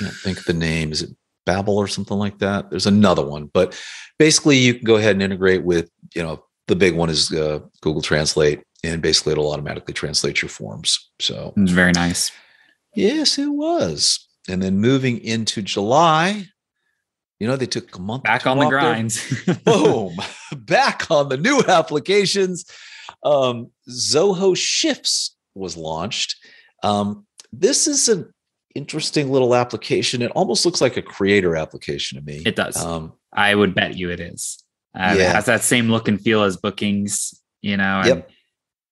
can't think of the name. Is it Babel or something like that? There's another one, but basically you can go ahead and integrate with, you know, the big one is uh, Google Translate, and basically it'll automatically translate your forms. So it's very nice. Yes, it was. And then moving into July, you know, they took a month back on the grinds. Boom, back on the new applications. Um, Zoho Shifts was launched. Um, this is an interesting little application. It almost looks like a creator application to me. It does. Um, I would bet you it is. Uh, yeah. It has that same look and feel as Bookings, you know. And, yep.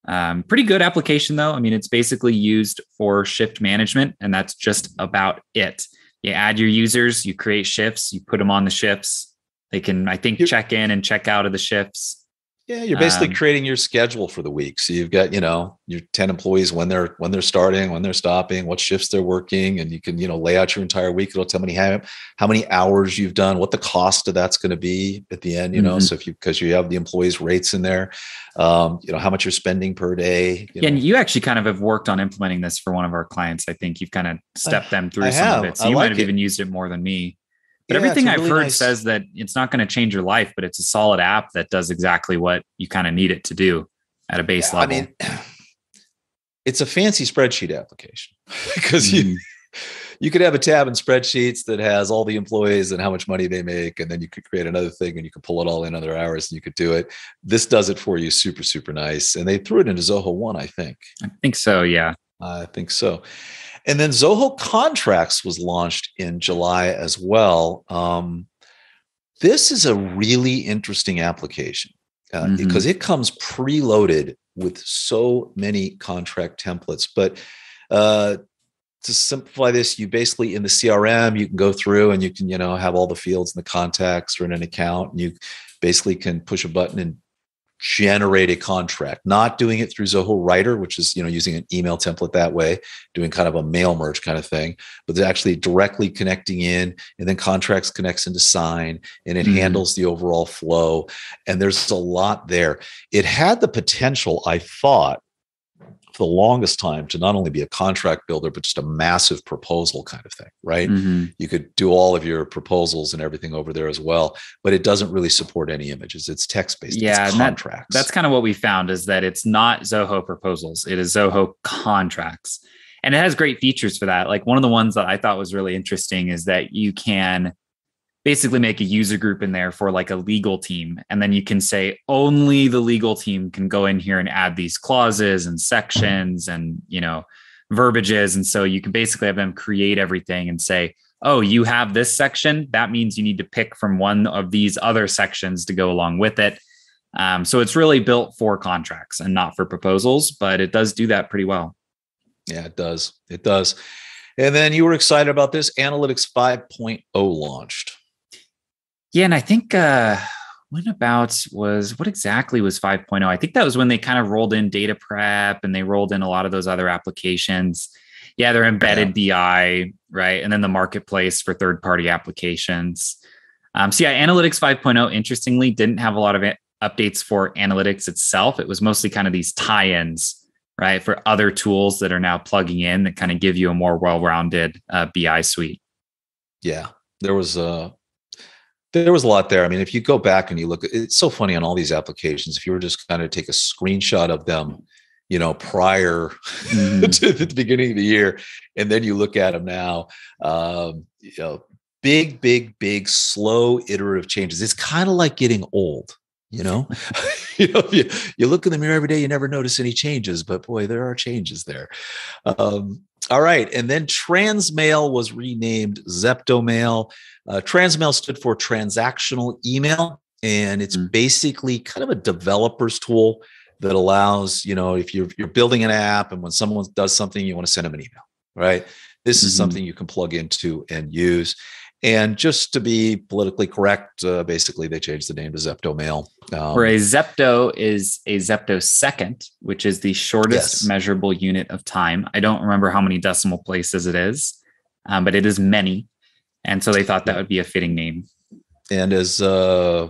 um, pretty good application, though. I mean, it's basically used for shift management, and that's just about it. You add your users, you create shifts, you put them on the shifts. They can, I think, you're, check in and check out of the shifts. Yeah, you're basically um, creating your schedule for the week. So you've got, you know, your ten employees, when they're when they're starting, when they're stopping, what shifts they're working, and you can, you know, lay out your entire week. It'll tell me how, how many hours you've done, what the cost of that's going to be at the end, you mm-hmm. know. So if you, because you have the employees' rates in there, um, you know, how much you're spending per day. You yeah, and you actually kind of have worked on implementing this for one of our clients. I think you've kind of stepped I, them through I some have. of it. So I you like might have it. even used it more than me. But yeah, everything really I've heard nice. says that it's not going to change your life, but it's a solid app that does exactly what you kind of need it to do at a base yeah, level. I mean, it's a fancy spreadsheet application because mm. you you could have a tab in spreadsheets that has all the employees and how much money they make, and then you could create another thing and you could pull it all in other hours and you could do it. This does it for you. Super, super nice. And they threw it into Zoho One, I think. I think so, yeah. Uh, I think so. And then Zoho Contracts was launched in July as well. Um, this is a really interesting application. uh, mm-hmm. because it comes preloaded with so many contract templates. But uh, to simplify this, you basically, in the C R M, you can go through and you can, you know, have all the fields and the contacts, or in an account, and you basically can push a button and generate a contract, not doing it through Zoho Writer, which is, you know, using an email template that way, doing kind of a mail merge kind of thing, but actually directly connecting in, and then contracts connects into Sign, and it mm. handles the overall flow. And there's a lot there. It had the potential, I thought, for the longest time, to not only be a contract builder, but just a massive proposal kind of thing, right? Mm-hmm. You could do all of your proposals and everything over there as well, but it doesn't really support any images. It's text-based. Yeah, it's contracts. That, that's kind of what we found, is that it's not Zoho proposals. It is Zoho contracts. And it has great features for that. Like, one of the ones that I thought was really interesting is that you can basically make a user group in there for like a legal team. And then you can say only the legal team can go in here and add these clauses and sections and, you know, verbiages. And so you can basically have them create everything and say, oh, you have this section. That means you need to pick from one of these other sections to go along with it. Um, so it's really built for contracts and not for proposals, but it does do that pretty well. Yeah, it does. It does. And then you were excited about this Analytics five point oh launched. Yeah. And I think uh, when about was, what exactly was five point oh? I think that was when they kind of rolled in data prep and they rolled in a lot of those other applications. Yeah. They're embedded yeah. B I, right? And then the marketplace for third-party applications. Um, so yeah, Analytics five point oh, interestingly, didn't have a lot of updates for Analytics itself. It was mostly kind of these tie-ins, right? For other tools that are now plugging in that kind of give you a more well-rounded uh, B I suite. Yeah. There was a, uh... There was a lot there. I mean, if you go back and you look, it's so funny on all these applications, if you were just kind of take a screenshot of them, you know, prior mm. to the beginning of the year, and then you look at them now, um, you know, big, big, big, slow iterative changes. It's kind of like getting old, you know, you, know you, you look in the mirror every day, you never notice any changes, but boy, there are changes there. Um, All right. And then Transmail was renamed Zeptomail. Uh, Transmail stood for transactional email. And it's mm-hmm. basically kind of a developer's tool that allows, you know, if you're, you're building an app and when someone does something, you want to send them an email, right? This mm-hmm. is something you can plug into and use. And just to be politically correct, uh, basically they changed the name to Zeptomail. Um, Where a Zepto is a Zeptosecond, which is the shortest yes. measurable unit of time. I don't remember how many decimal places it is, um, but it is many. And so they thought that would be a fitting name. And as uh,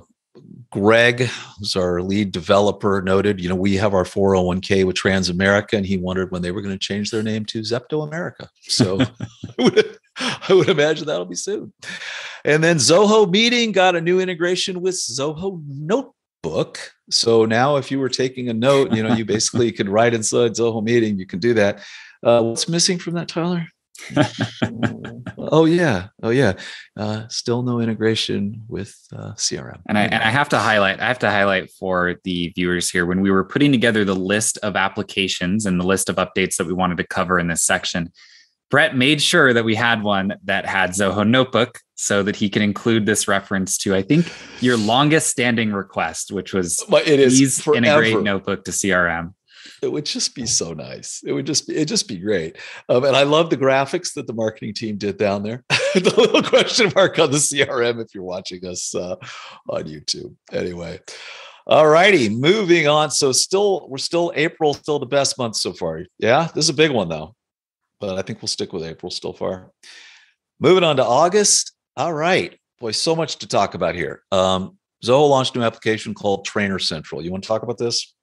Greg, who's our lead developer, noted, you know, we have our four oh one k with Transamerica, and he wondered when they were going to change their name to Zepto America. So I would imagine that'll be soon. And then Zoho Meeting got a new integration with Zoho Notebook. So now if you were taking a note, you know, you basically could write inside Zoho Meeting. You can do that. Uh, what's missing from that, Tyler? oh, yeah. Oh, yeah. Uh, still no integration with uh, C R M. And I, and I have to highlight, I have to highlight for the viewers here, when we were putting together the list of applications and the list of updates that we wanted to cover in this section, Brett made sure that we had one that had Zoho Notebook so that he could include this reference to, I think, your longest standing request, which was it is please forever. Integrate Notebook to C R M. It would just be so nice. It would just be, it'd just be great. Um, and I love the graphics that the marketing team did down there. The little question mark on the C R M if you're watching us uh, on YouTube. Anyway. All righty, moving on. So still, we're still April, still the best month so far. Yeah, this is a big one though. But I think we'll stick with April still far. Moving on to August. All right. Boy, so much to talk about here. Um, Zoho launched a new application called Trainer Central. You want to talk about this?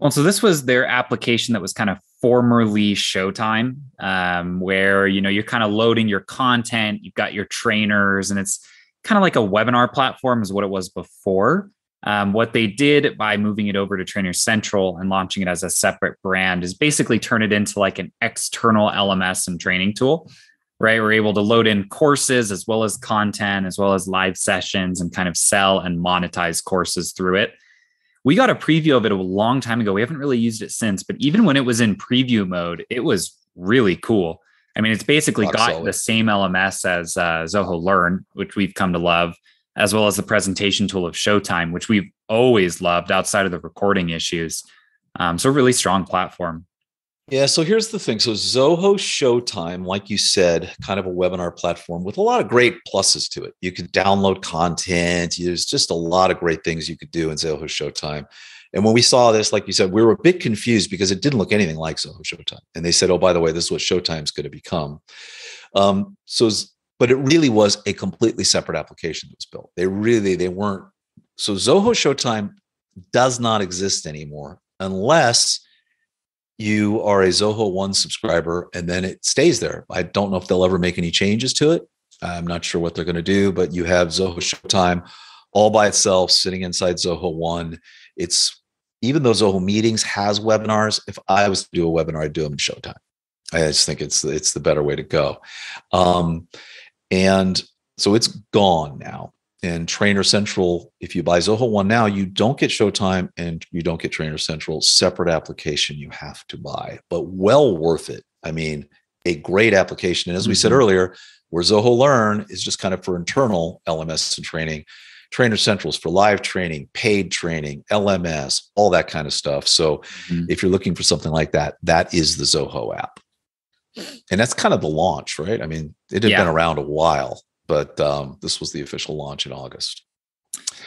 Well, so this was their application that was kind of formerly Showtime, um, where, you know, you're kind of loading your content. You've got your trainers, and it's kind of like a webinar platform is what it was before. Um, what they did by moving it over to Trainer Central and launching it as a separate brand is basically turn it into like an external L M S and training tool, right? We're able to load in courses as well as content, as well as live sessions, and kind of sell and monetize courses through it. We got a preview of it a long time ago. We haven't really used it since, but even when it was in preview mode, it was really cool. I mean, it's basically got the same L M S as uh, Zoho Learn, which we've come to love. as well as the presentation tool of Showtime, which we've always loved outside of the recording issues. Um, so a really strong platform. Yeah. So here's the thing. So Zoho Showtime, like you said, kind of a webinar platform with a lot of great pluses to it. You can download content. There's just a lot of great things you could do in Zoho Showtime. And when we saw this, like you said, we were a bit confused because it didn't look anything like Zoho Showtime. And they said, oh, by the way, this is what Showtime's going to become. Um, so, but it really was a completely separate application that was built. They really, they weren't. So Zoho Showtime does not exist anymore unless you are a Zoho One subscriber, and then it stays there. I don't know if they'll ever make any changes to it. I'm not sure what they're going to do, but you have Zoho Showtime all by itself sitting inside Zoho One. It's even though Zoho Meetings has webinars, if I was to do a webinar, I'd do them in Showtime. I just think it's it's the better way to go. Um, and so it's gone now. And Trainer Central, if you buy Zoho One now, you don't get Showtime and you don't get Trainer Central. Separate application you have to buy, but well worth it. I mean, a great application. And as we mm-hmm. said earlier, where Zoho Learn is just kind of for internal L M S and training, Trainer Central's for live training, paid training, L M S, all that kind of stuff. So mm-hmm. if you're looking for something like that, that is the Zoho app. And that's kind of the launch, right? I mean, it had yeah. been around a while. But um, this was the official launch in August.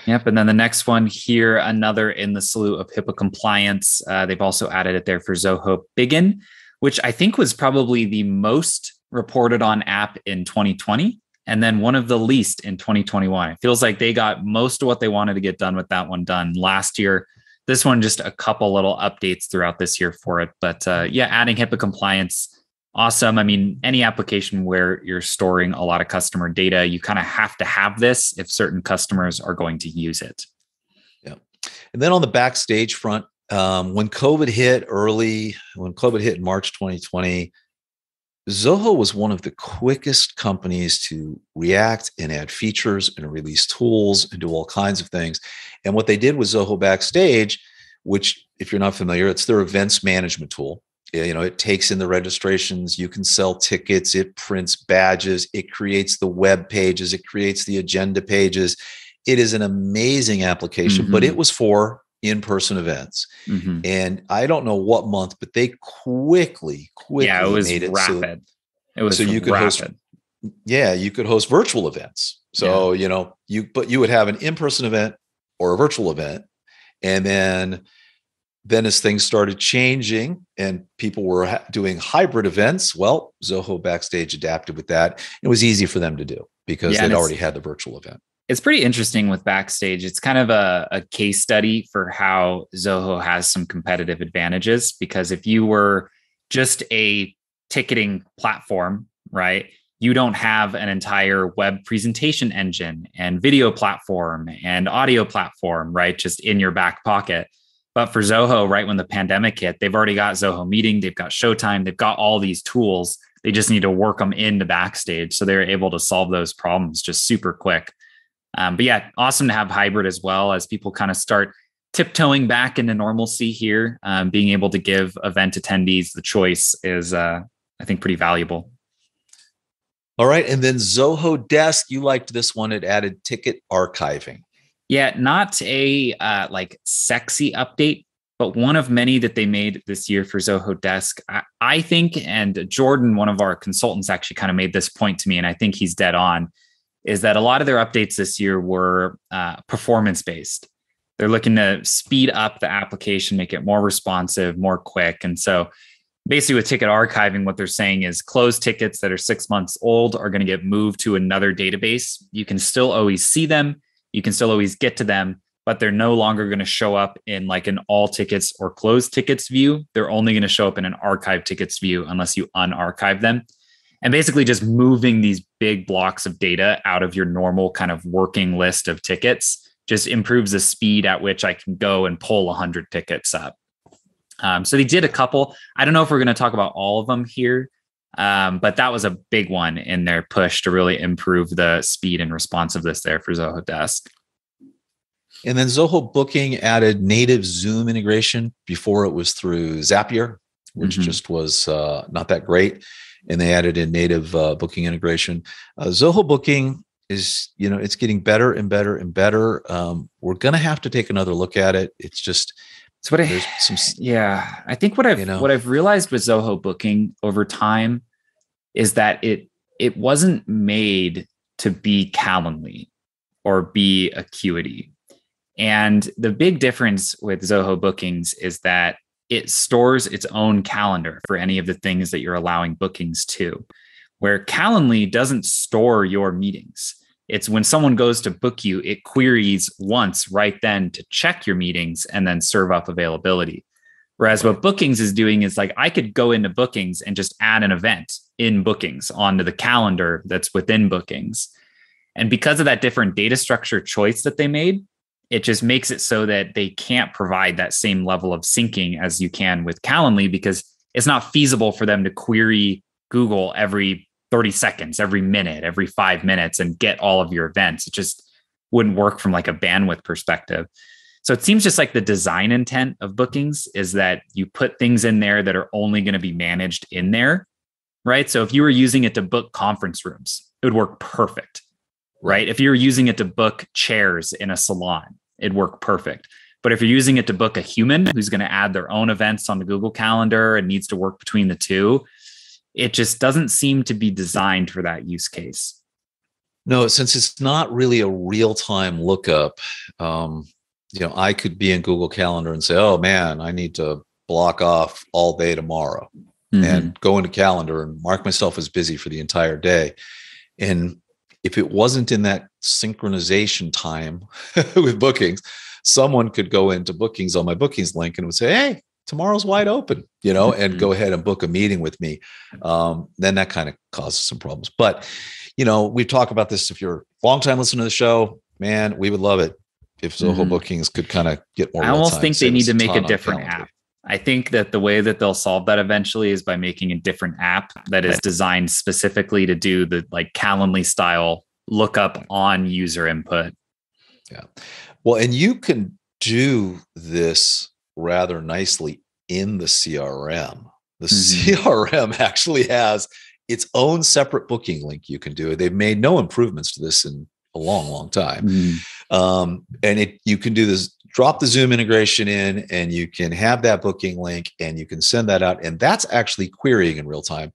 Yep. And then the next one here, another in the slew of HIPAA compliance. Uh, they've also added it there for Zoho Biggin, which I think was probably the most reported on app in twenty twenty. And then one of the least in twenty twenty-one. It feels like they got most of what they wanted to get done with that one done last year. This one, just a couple little updates throughout this year for it. But uh, yeah, adding HIPAA compliance. Awesome. I mean, any application where you're storing a lot of customer data, you kind of have to have this if certain customers are going to use it. Yeah. And then on the backstage front, um, when COVID hit early, when COVID hit in March twenty twenty, Zoho was one of the quickest companies to react and add features and release tools and do all kinds of things. And what they did with Zoho Backstage, which if you're not familiar, it's their events management tool. You know, it takes in the registrations, you can sell tickets, it prints badges, it creates the web pages, it creates the agenda pages. It is an amazing application, mm-hmm. but it was for in-person events. Mm-hmm. And I don't know what month, but they quickly, quickly yeah, it was made it rapid. So, it was so you could rapid. host, yeah, you could host virtual events. So, yeah. you know, you, but you would have an in-person event or a virtual event. And then Then as things started changing and people were ha- doing hybrid events, well, Zoho Backstage adapted with that. It was easy for them to do because yeah, they'd already had the virtual event. It's pretty interesting with Backstage. It's kind of a, a case study for how Zoho has some competitive advantages, because if you were just a ticketing platform, right, you don't have an entire web presentation engine and video platform and audio platform, right, just in your back pocket. But for Zoho, right when the pandemic hit, they've already got Zoho Meeting, they've got Showtime, they've got all these tools. They just need to work them into Backstage. So they're able to solve those problems just super quick. Um, but yeah, awesome to have hybrid as well as people kind of start tiptoeing back into normalcy here. Um, being able to give event attendees the choice is, uh, I think, pretty valuable. All right. And then Zoho Desk, you liked this one. It added ticket archiving. Yeah, not a uh, like sexy update, but one of many that they made this year for Zoho Desk, I, I think. And Jordan, one of our consultants, actually kind of made this point to me, and I think he's dead on, is that a lot of their updates this year were uh, performance-based. They're looking to speed up the application, make it more responsive, more quick. And so basically with ticket archiving, what they're saying is closed tickets that are six months old are going to get moved to another database. You can still always see them. You can still always get to them, but they're no longer going to show up in like an all tickets or closed tickets view. They're only going to show up in an archive tickets view unless you unarchive them. And basically just moving these big blocks of data out of your normal kind of working list of tickets just improves the speed at which I can go and pull one hundred tickets up. Um, so they did a couple. I don't know if we're going to talk about all of them here, um, but that was a big one in their push to really improve the speed and responsiveness there for Zoho Desk. And then Zoho Booking added native Zoom integration. Before it was through Zapier, which mm-hmm. just was uh, not that great. And they added in native uh, booking integration. Uh, Zoho Booking is, you know, it's getting better and better and better. Um, we're going to have to take another look at it. It's just, it's what I, some, yeah, I think what I've, you know, what I've realized with Zoho Booking over time is that it, it wasn't made to be Calendly or be Acuity. And the big difference with Zoho Bookings is that it stores its own calendar for any of the things that you're allowing bookings to, where Calendly doesn't store your meetings. It's when someone goes to book you, it queries once right then to check your meetings and then serve up availability. Whereas what Bookings is doing is like, I could go into Bookings and just add an event in Bookings onto the calendar that's within Bookings. And because of that different data structure choice that they made, it just makes it so that they can't provide that same level of syncing as you can with Calendly, because it's not feasible for them to query Google every thirty seconds, every minute, every five minutes and get all of your events. It just wouldn't work from like a bandwidth perspective. So it seems just like the design intent of Bookings is that you put things in there that are only going to be managed in there, right? So if you were using it to book conference rooms, it would work perfect. Right? If you're using it to book chairs in a salon, it'd work perfect. But if you're using it to book a human who's going to add their own events on the Google Calendar and needs to work between the two, it just doesn't seem to be designed for that use case. No, since it's not really a real-time lookup, um, you know, I could be in Google Calendar and say, oh man, I need to block off all day tomorrow, mm-hmm. and go into Calendar and mark myself as busy for the entire day. And if it wasn't in that synchronization time with Bookings, someone could go into Bookings on my Bookings link and would say, hey, tomorrow's wide open, you know, mm-hmm. and go ahead and book a meeting with me. Um, then that kind of causes some problems. But, you know, we talk about this. If you're a long-time listener to the show, man, we would love it if Zoho mm-hmm. Bookings could kind of get more. I almost think they need to make a different app. I think that the way that they'll solve that eventually is by making a different app that is designed specifically to do the like Calendly style lookup on user input. Yeah. Well, and you can do this rather nicely in the C R M. The mm-hmm. C R M actually has its own separate booking link you can do. They've made no improvements to this in a long, long time. Mm-hmm. Um, and it, you can do this. Drop the Zoom integration in and you can have that booking link and you can send that out. And that's actually querying in real time,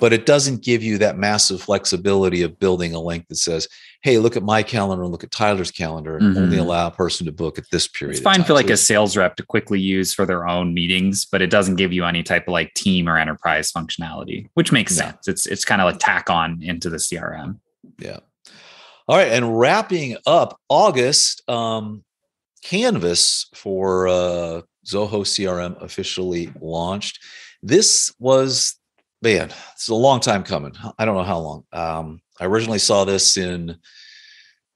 but it doesn't give you that massive flexibility of building a link that says, hey, look at my calendar and look at Tyler's calendar and mm-hmm. only allow a person to book at this period. It's fine for like a sales rep to quickly use for their own meetings, but it doesn't give you any type of like team or enterprise functionality, which makes no. sense. It's, it's kind of a tack on into the C R M. Yeah. All right. And wrapping up August, um, Canvas for uh, Zoho C R M officially launched. This was, man, it's a long time coming. I don't know how long. Um, I originally saw this in,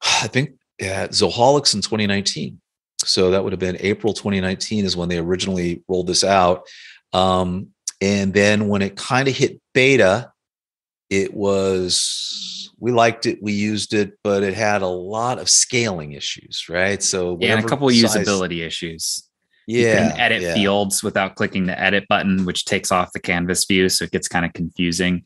I think, at Zoholics in twenty nineteen. So that would have been April twenty nineteen is when they originally rolled this out. Um, and then when it kind of hit beta, it was, we liked it, we used it, but it had a lot of scaling issues, right? So yeah, and a couple of usability issues. Yeah, you can edit yeah. fields without clicking the edit button, which takes off the canvas view, so it gets kind of confusing.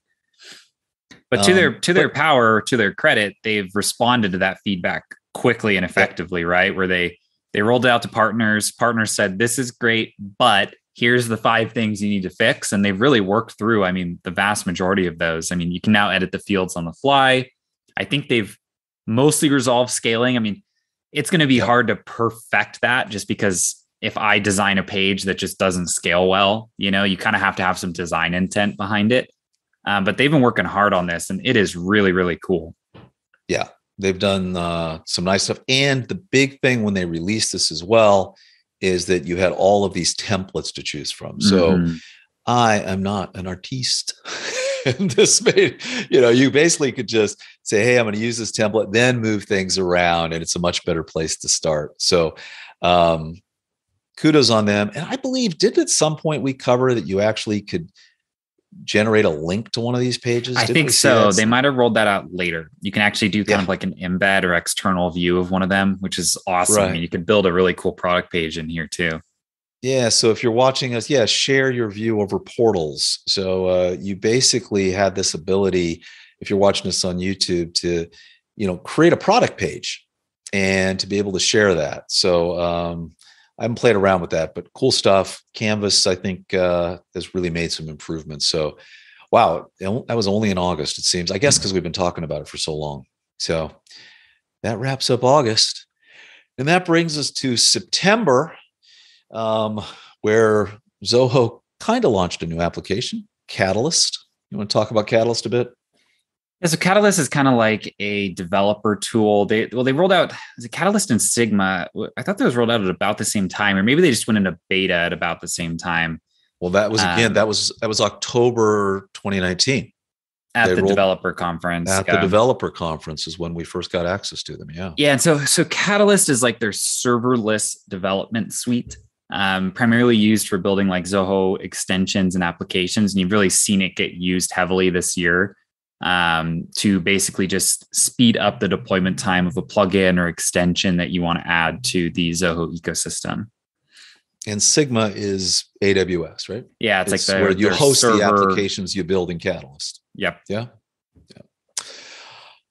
But to um, their to but, their power, to their credit, they've responded to that feedback quickly and effectively, yeah. right? Where they they rolled out to partners. Partners said, "This is great, but here's the five things you need to fix." And they've really worked through, I mean, the vast majority of those. I mean, you can now edit the fields on the fly. I think they've mostly resolved scaling. I mean, it's going to be hard to perfect that just because if I design a page that just doesn't scale well, you know, you kind of have to have some design intent behind it. Um, but they've been working hard on this and it is really, really cool. Yeah, they've done uh, some nice stuff. And the big thing when they released this as well is that you had all of these templates to choose from. So mm-hmm. I am not an artiste. And this made, you know, you basically could just say, hey, I'm going to use this template, then move things around. And it's a much better place to start. So um, kudos on them. And I believe, did at some point we cover that you actually could generate a link to one of these pages? I Didn't think so. They might have rolled that out later. You can actually do kind yeah. of like an embed or external view of one of them, which is awesome. Right. And you can build a really cool product page in here too. Yeah. So if you're watching us, yeah, share your view over portals. So uh, you basically had this ability, if you're watching us on YouTube, to you know, create a product page and to be able to share that. So um, I haven't played around with that, but cool stuff. Canvas, I think, uh, has really made some improvements. So, wow, that was only in August, it seems. I guess because we've been talking about it for so long. So that wraps up August. And that brings us to September, um, where Zoho kind of launched a new application, Catalyst. You want to talk about Catalyst a bit? Yeah, so Catalyst is kind of like a developer tool. They well, they rolled out is it Catalyst and Sigma. I thought those rolled out at about the same time, or maybe they just went into beta at about the same time. Well, that was again, um, that was that was October twenty nineteen. At they the rolled, developer conference. At yeah. the developer conference is when we first got access to them. Yeah. Yeah. And so so Catalyst is like their serverless development suite. Um, primarily used for building like Zoho extensions and applications. And you've really seen it get used heavily this year um, to basically just speed up the deployment time of a plugin or extension that you want to add to the Zoho ecosystem. And Sigma is A W S, right? Yeah. It's, it's like the, where you host server. The applications you build in Catalyst. Yep. Yeah. Yeah.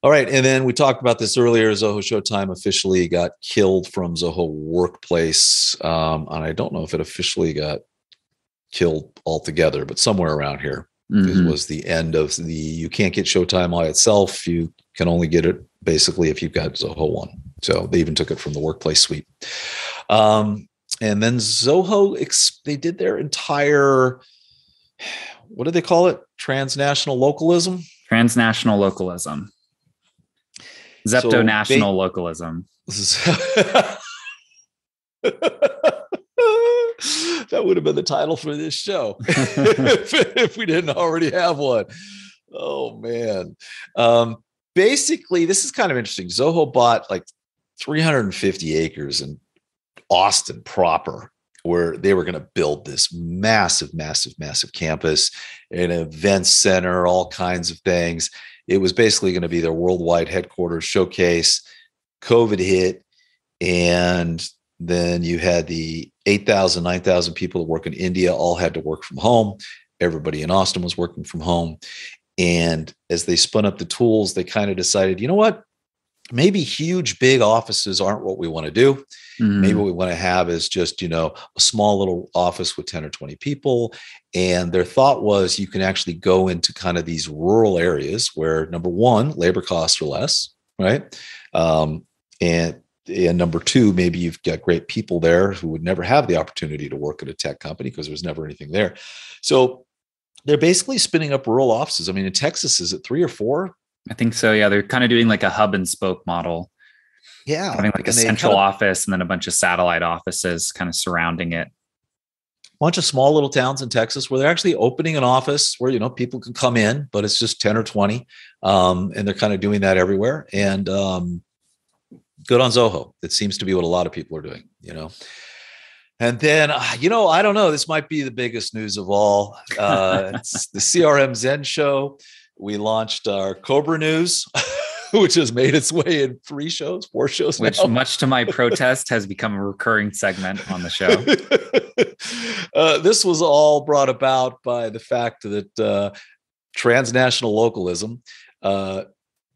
All right. And then we talked about this earlier. Zoho Showtime officially got killed from Zoho Workplace. Um, and I don't know if it officially got killed altogether, but somewhere around here mm-hmm. it was the end of the, you can't get Showtime by itself. You can only get it basically if you've got Zoho One. So they even took it from the Workplace suite. Um, And then Zoho, they did their entire, what do they call it? Transnational localism? Transnational localism. Zepto-national so localism. That would have been the title for this show if, if we didn't already have one. Oh, man. Um, basically, this is kind of interesting. Zoho bought like three hundred fifty acres in Austin proper, where they were going to build this massive, massive, massive campus, an event center, all kinds of things. It was basically going to be their worldwide headquarters showcase. COVID hit. And then you had the eight thousand, nine thousand people that work in India all had to work from home. Everybody in Austin was working from home. And as they spun up the tools, they kind of decided, you know what? Maybe huge, big offices aren't what we want to do. Mm. Maybe what we want to have is just, you know, a small little office with ten or twenty people. And their thought was you can actually go into kind of these rural areas where, number one, labor costs are less, right? Um, and, and number two, maybe you've got great people there who would never have the opportunity to work at a tech company because there's never anything there. So they're basically spinning up rural offices. I mean, in Texas, is it three or four? I think so. Yeah. They're kind of doing like a hub and spoke model. Yeah. Having like a central kind of, office and then a bunch of satellite offices kind of surrounding it. A bunch of small little towns in Texas where they're actually opening an office where, you know, people can come in, but it's just ten or twenty. Um, and they're kind of doing that everywhere. And um, good on Zoho. It seems to be what a lot of people are doing, you know. And then, you know, I don't know, this might be the biggest news of all. Uh, it's the C R M Zen Show. We launched our Cobra News, which has made its way in three shows, four shows now. Which, much to my protest, has become a recurring segment on the show. uh, this was all brought about by the fact that uh, transnational localism, uh,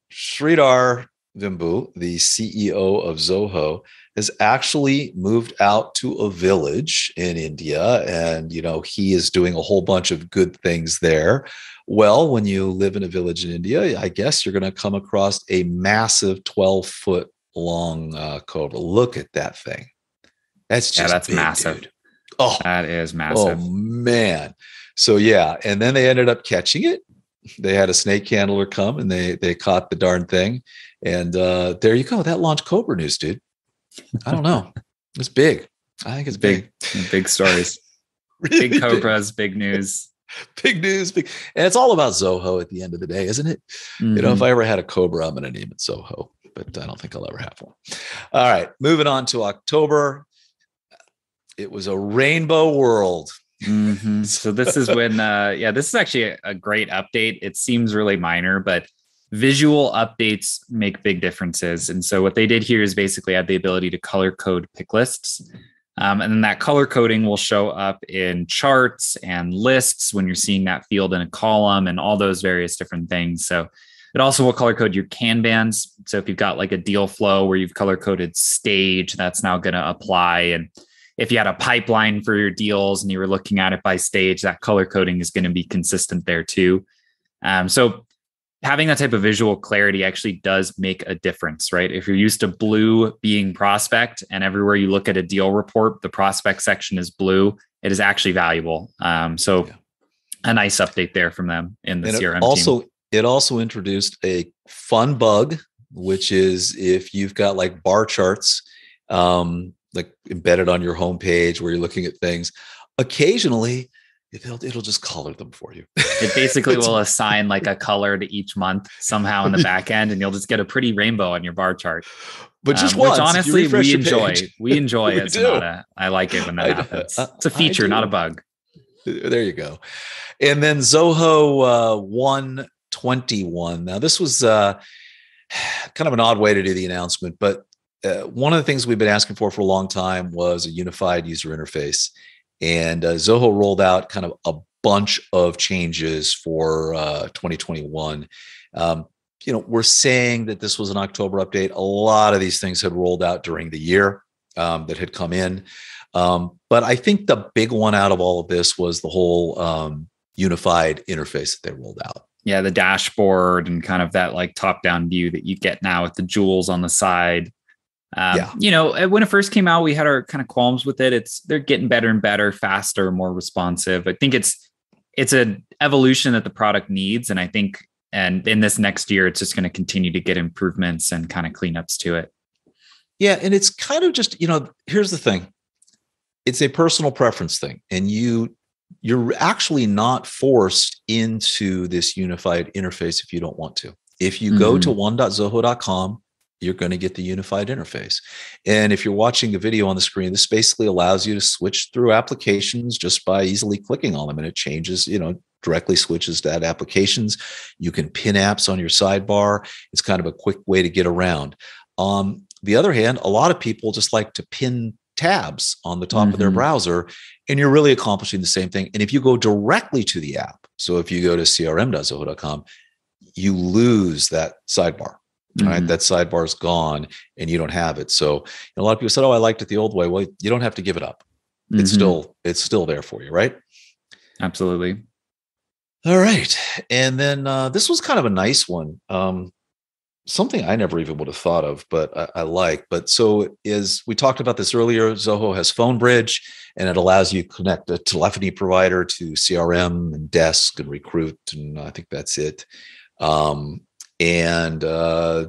Sridhar Vimbu, the C E O of Zoho, has actually moved out to a village in India. And, you know, he is doing a whole bunch of good things there. Well, when you live in a village in India, I guess you're going to come across a massive twelve foot long uh, cobra. Look at that thing. That's just yeah, that's big, massive. Dude. Oh, that is massive. Oh, man. So, yeah. And then they ended up catching it. They had a snake handler come and they, they caught the darn thing. And uh, there you go. That launched Cobra News, dude. I don't know. It's big. I think it's big. Big, big stories. Really big cobras, big, big news. Big news. Big. And it's all about Zoho at the end of the day, isn't it? Mm-hmm. You know, if I ever had a cobra, I'm going to name it Zoho, but I don't think I'll ever have one. All right. Moving on to October. It was a rainbow world. Mm-hmm. So this is when, uh, yeah, this is actually a, a great update. It seems really minor, but visual updates make big differences. And so what they did here is basically add the ability to color code pick lists. Um, and then that color coding will show up in charts and lists when you're seeing that field in a column and all those various different things. So It also will color code your Kanbans. So if you've got like a deal flow where you've color coded stage, that's now going to apply. And if you had a pipeline for your deals and you were looking at it by stage, that color coding is going to be consistent there too. Um, so having that type of visual clarity actually does make a difference, right? If you're used to blue being prospect and everywhere you look at a deal report, the prospect section is blue, it is actually valuable. Um, so yeah. a nice update there from them in the and C R M it also, team. It also introduced a fun bug, which is if you've got like bar charts, um, like embedded on your homepage where you're looking at things, occasionally it'll, it'll just color them for you. It basically will assign like a color to each month somehow in the back end, and you'll just get a pretty rainbow on your bar chart. But just um, once, which honestly, we enjoy. we enjoy. We enjoy it. Zenatta. I like it when that I, happens. I, it's a feature, not a bug. There you go. And then Zoho uh, one twenty-one. Now this was uh, kind of an odd way to do the announcement, but uh, one of the things we've been asking for for a long time was a unified user interface. And uh, Zoho rolled out kind of a bunch of changes for uh, twenty twenty-one. Um, you know, we're saying that this was an October update. A lot of these things had rolled out during the year um, that had come in. Um, but I think the big one out of all of this was the whole um, unified interface that they rolled out. Yeah, the dashboard and kind of that like top-down view that you get now with the jewels on the side. Um, yeah. You know, when it first came out, we had our kind of qualms with it. It's they're getting better and better, faster, more responsive. I think it's it's an evolution that the product needs. And I think and in this next year, it's just going to continue to get improvements and kind of cleanups to it. Yeah. And it's kind of just, you know, here's the thing. It's a personal preference thing. And you you're actually not forced into this unified interface if you don't want to. If you mm-hmm. go to one dot zoho dot com, you're going to get the unified interface. And if you're watching a video on the screen, this basically allows you to switch through applications just by easily clicking on them. And it changes, you know, directly switches to that applications. You can pin apps on your sidebar. It's kind of a quick way to get around. On um, the other hand, a lot of people just like to pin tabs on the top mm-hmm. of their browser, and you're really accomplishing the same thing. And if you go directly to the app, so if you go to C R M dot zoho dot com, you lose that sidebar. Mm-hmm. Right, that sidebar is gone and you don't have it. So a lot of people said, "Oh, I liked it the old way." Well, you don't have to give it up. Mm-hmm. It's still it's still there for you, right? Absolutely. All right, and then uh, this was kind of a nice one. Um, something I never even would have thought of, but I, I like. But so is we talked about this earlier. Zoho has Phone Bridge, and it allows you to connect a telephony provider to C R M and Desk and Recruit, and I think that's it. Um, And, uh,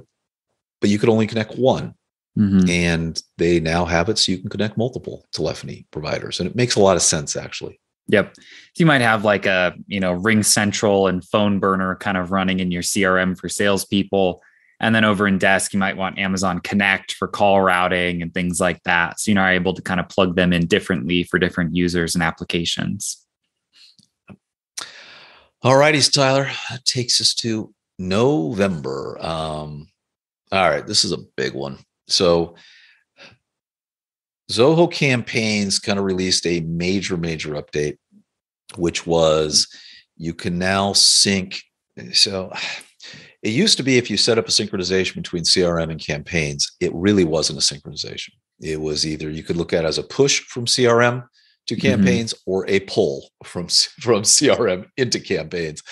but you could only connect one mm-hmm. and they now have it. So you can connect multiple telephony providers, and it makes a lot of sense actually. Yep. You might have like a, you know, Ring Central and Phone Burner kind of running in your C R M for salespeople. And then over in Desk, you might want Amazon Connect for call routing and things like that. So, you know, are able to kind of plug them in differently for different users and applications. All righties, Tyler, that takes us to November. Um, all right, this is a big one. So Zoho Campaigns kind of released a major, major update, which was you can now sync. So it used to be if you set up a synchronization between C R M and campaigns, it really wasn't a synchronization. It was either you could look at it as a push from C R M to campaigns mm-hmm. or a pull from, from C R M into campaigns,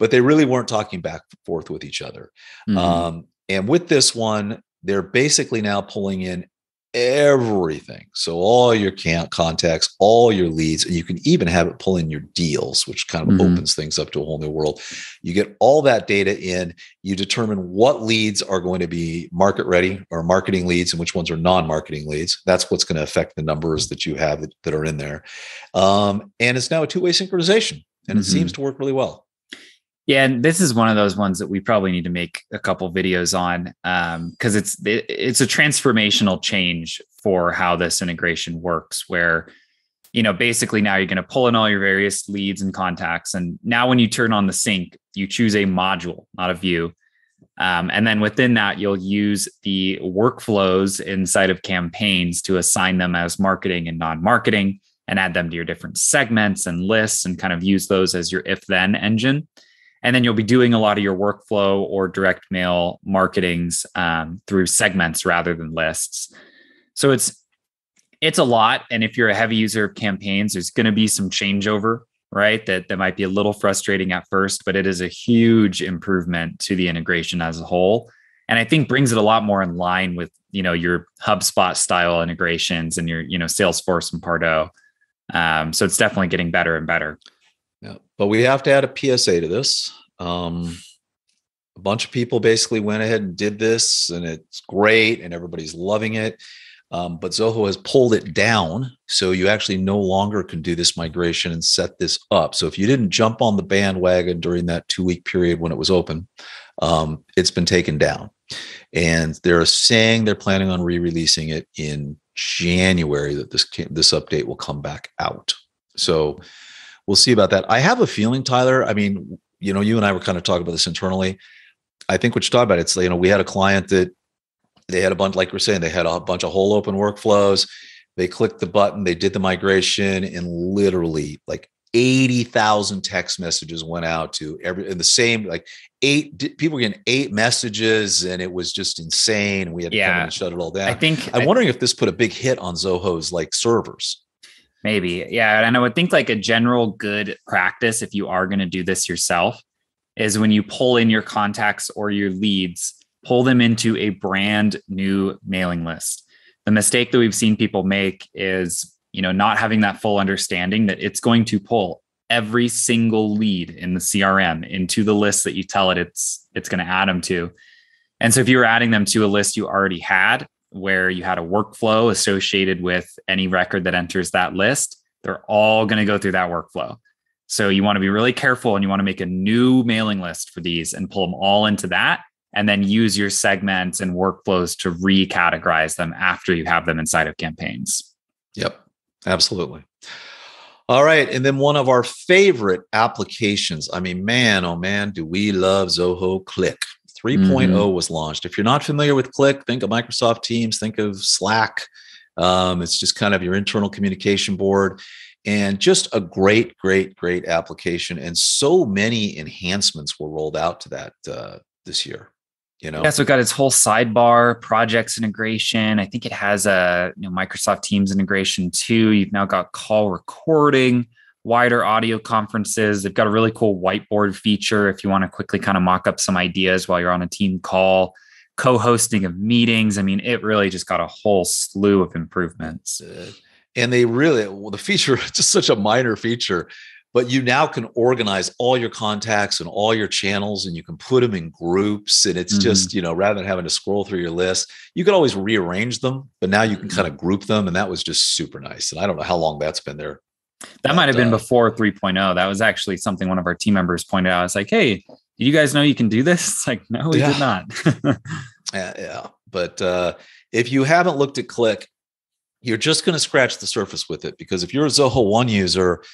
but they really weren't talking back and forth with each other. Mm-hmm. Um, and with this one, they're basically now pulling in everything. So all your contacts, all your leads, and you can even have it pull in your deals, which kind of mm-hmm. opens things up to a whole new world. You get all that data in, you determine what leads are going to be market ready or marketing leads and which ones are non-marketing leads. That's what's going to affect the numbers that you have that, that are in there. Um, and it's now a two-way synchronization, and mm-hmm. it seems to work really well. Yeah, and this is one of those ones that we probably need to make a couple videos on because um, it's it, it's a transformational change for how this integration works where, you know, basically now you're going to pull in all your various leads and contacts. And now when you turn on the sync, you choose a module, not a view. Um, and then within that, you'll use the workflows inside of campaigns to assign them as marketing and non-marketing and add them to your different segments and lists and kind of use those as your if-then engine. And then you'll be doing a lot of your workflow or direct mail marketings um, through segments rather than lists. So it's it's a lot. And if you're a heavy user of campaigns, there's going to be some changeover, right? That, that might be a little frustrating at first, but it is a huge improvement to the integration as a whole. And I think brings it a lot more in line with, you know, your HubSpot style integrations and your, you know, Salesforce and Pardo. Um, so it's definitely getting better and better. Yeah, but we have to add a P S A to this. Um, a bunch of people basically went ahead and did this, and it's great, and everybody's loving it. Um, but Zoho has pulled it down, so you actually no longer can do this migration and set this up. So if you didn't jump on the bandwagon during that two-week period when it was open, um, it's been taken down. And they're saying they're planning on re-releasing it in January, that this this update will come back out. So we'll see about that. I have a feeling, Tyler, I mean, you know, you and I were kind of talking about this internally. I think what you're talking about, it's, you know, we had a client that they had a bunch, like we're saying, they had a bunch of whole open workflows. They clicked the button, they did the migration, and literally like eighty thousand text messages went out to every, and the same, like eight people were getting eight messages, and it was just insane. And we had to yeah. come in and shut it all down. I think I'm I, wondering if this put a big hit on Zoho's like servers. Maybe. Yeah. And I would think like a general good practice, if you are going to do this yourself, is when you pull in your contacts or your leads, pull them into a brand new mailing list. The mistake that we've seen people make is, you know, not having that full understanding that it's going to pull every single lead in the C R M into the list that you tell it it's it's going to add them to. And so if you were adding them to a list you already had, where you had a workflow associated with any record that enters that list, they're all going to go through that workflow. So you want to be really careful, and you want to make a new mailing list for these and pull them all into that, and then use your segments and workflows to recategorize them after you have them inside of campaigns. Yep. Absolutely. All right. And then one of our favorite applications. I mean, man, oh man, do we love Zoho Click. three point oh mm-hmm. was launched. If you're not familiar with Click, think of Microsoft Teams, think of Slack. Um, it's just kind of your internal communication board, and just a great, great, great application. And so many enhancements were rolled out to that uh, this year. You know, yeah, so it got its whole sidebar, projects integration. I think it has a you know, Microsoft Teams integration too. You've now got call recording, wider audio conferences. They've got a really cool whiteboard feature if you want to quickly kind of mock up some ideas while you're on a team call, co-hosting of meetings. I mean, it really just got a whole slew of improvements. And they really, well, the feature, just such a minor feature, but you now can organize all your contacts and all your channels, and you can put them in groups. And it's mm-hmm. just, you know, rather than having to scroll through your list, you could always rearrange them, but now you can kind of group them. And that was just super nice. And I don't know how long that's been there. That might've been uh, before three point oh. That was actually something one of our team members pointed out. It's like, hey, do you guys know you can do this? It's like, no, we yeah. did not. yeah, yeah. But uh, if you haven't looked at Click, you're just going to scratch the surface with it, because if you're a Zoho One user,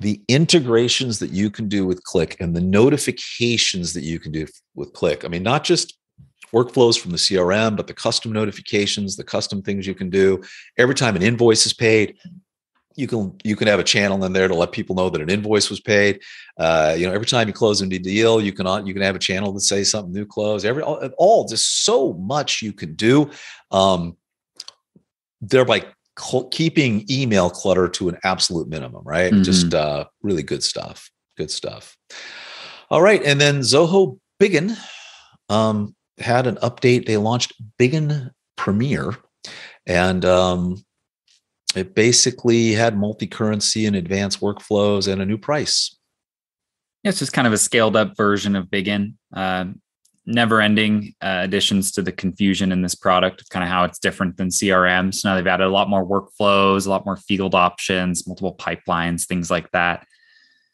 the integrations that you can do with Click and the notifications that you can do with Click. I mean, not just workflows from the C R M, but the custom notifications, the custom things you can do. Every time an invoice is paid, you can you can have a channel in there to let people know that an invoice was paid. Uh, you know, every time you close a new deal, you can you can have a channel that says something new closed. Every all, all just so much you can do, um, thereby keeping email clutter to an absolute minimum, right? Mm-hmm. Just uh, really good stuff. Good stuff. All right. And then Zoho Biggin um, had an update. They launched Biggin Premier, and um, it basically had multi-currency and advanced workflows and a new price. Yeah, it's just kind of a scaled up version of Biggin. Um, never-ending uh, additions to the confusion in this product, kind of how it's different than C R M. So now they've added a lot more workflows, a lot more field options, multiple pipelines, things like that.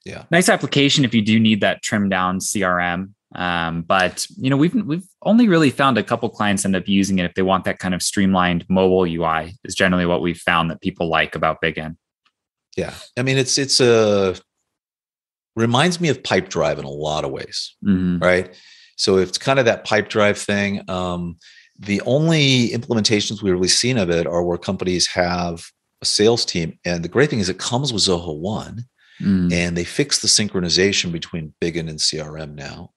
Yeah, nice application if you do need that trimmed down C R M. Um, but you know, we've we've only really found a couple clients end up using it if they want that kind of streamlined mobile U I. Is generally what we've found that people like about Biggin. Yeah, I mean, it's it's a reminds me of Pipedrive in a lot of ways, mm-hmm. right? So it's kind of that pipe drive thing. Um, the only implementations we've really seen of it are where companies have a sales team. And the great thing is it comes with Zoho One. Mm. And they fixed the synchronization between Biggin and C R M now.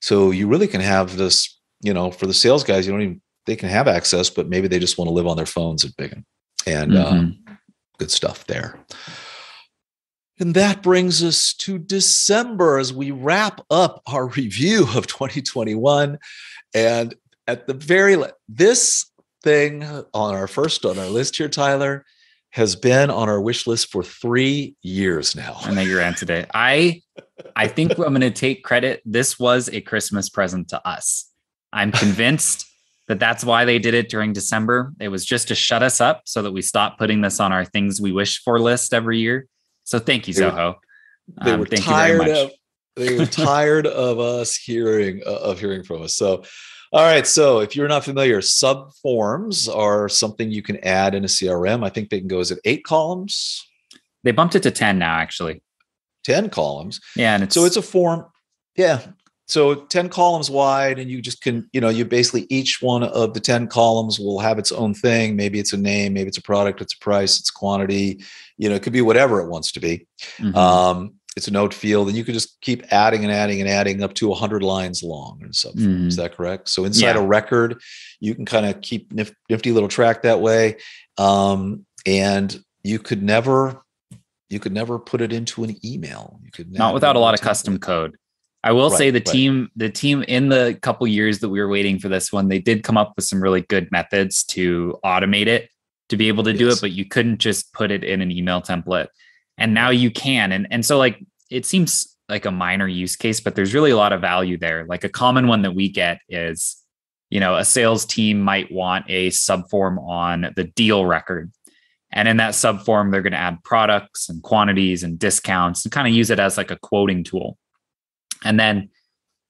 So you really can have this, you know, for the sales guys, you don't even, they can have access, but maybe they just want to live on their phones at Biggin. And mm-hmm. um, good stuff there. And that brings us to December as we wrap up our review of twenty twenty-one. And at the very, le- this thing on our first on our list here, Tyler, has been on our wish list for three years now. I know you're on today. I, I think I'm going to take credit. This was a Christmas present to us. I'm convinced that that's why they did it during December. It was just to shut us up so that we stopped putting this on our things we wish for list every year. So thank you, Zoho. They were, they were um, thank tired you very much. Of, they were tired of us hearing, uh, of hearing from us. So, all right. So if you're not familiar, subforms are something you can add in a C R M. I think they can go, is it eight columns? They bumped it to ten now, actually. ten columns. Yeah. And it's, so it's a form. Yeah. So ten columns wide, and you just can, you know, you basically, each one of the ten columns will have its own thing. Maybe it's a name, maybe it's a product, it's a price, it's quantity, you know, it could be whatever it wants to be. Mm-hmm. Um, It's a note field, and you can just keep adding and adding and adding up to one hundred lines long and stuff. Mm. Is that correct? So inside yeah. a record, you can kind of keep nif- nifty little track that way. Um, and you could never, you could never put it into an email. You could not without a lot of custom it. code. I will right, say the right. team, the team in the couple years that we were waiting for this one, they did come up with some really good methods to automate it, to be able to yes. do it, but you couldn't just put it in an email template. And now you can. And, and so like, it seems like a minor use case, but there's really a lot of value there. Like a common one that we get is, you know, a sales team might want a subform on the deal record. And in that subform, they're going to add products and quantities and discounts and kind of use it as like a quoting tool. And then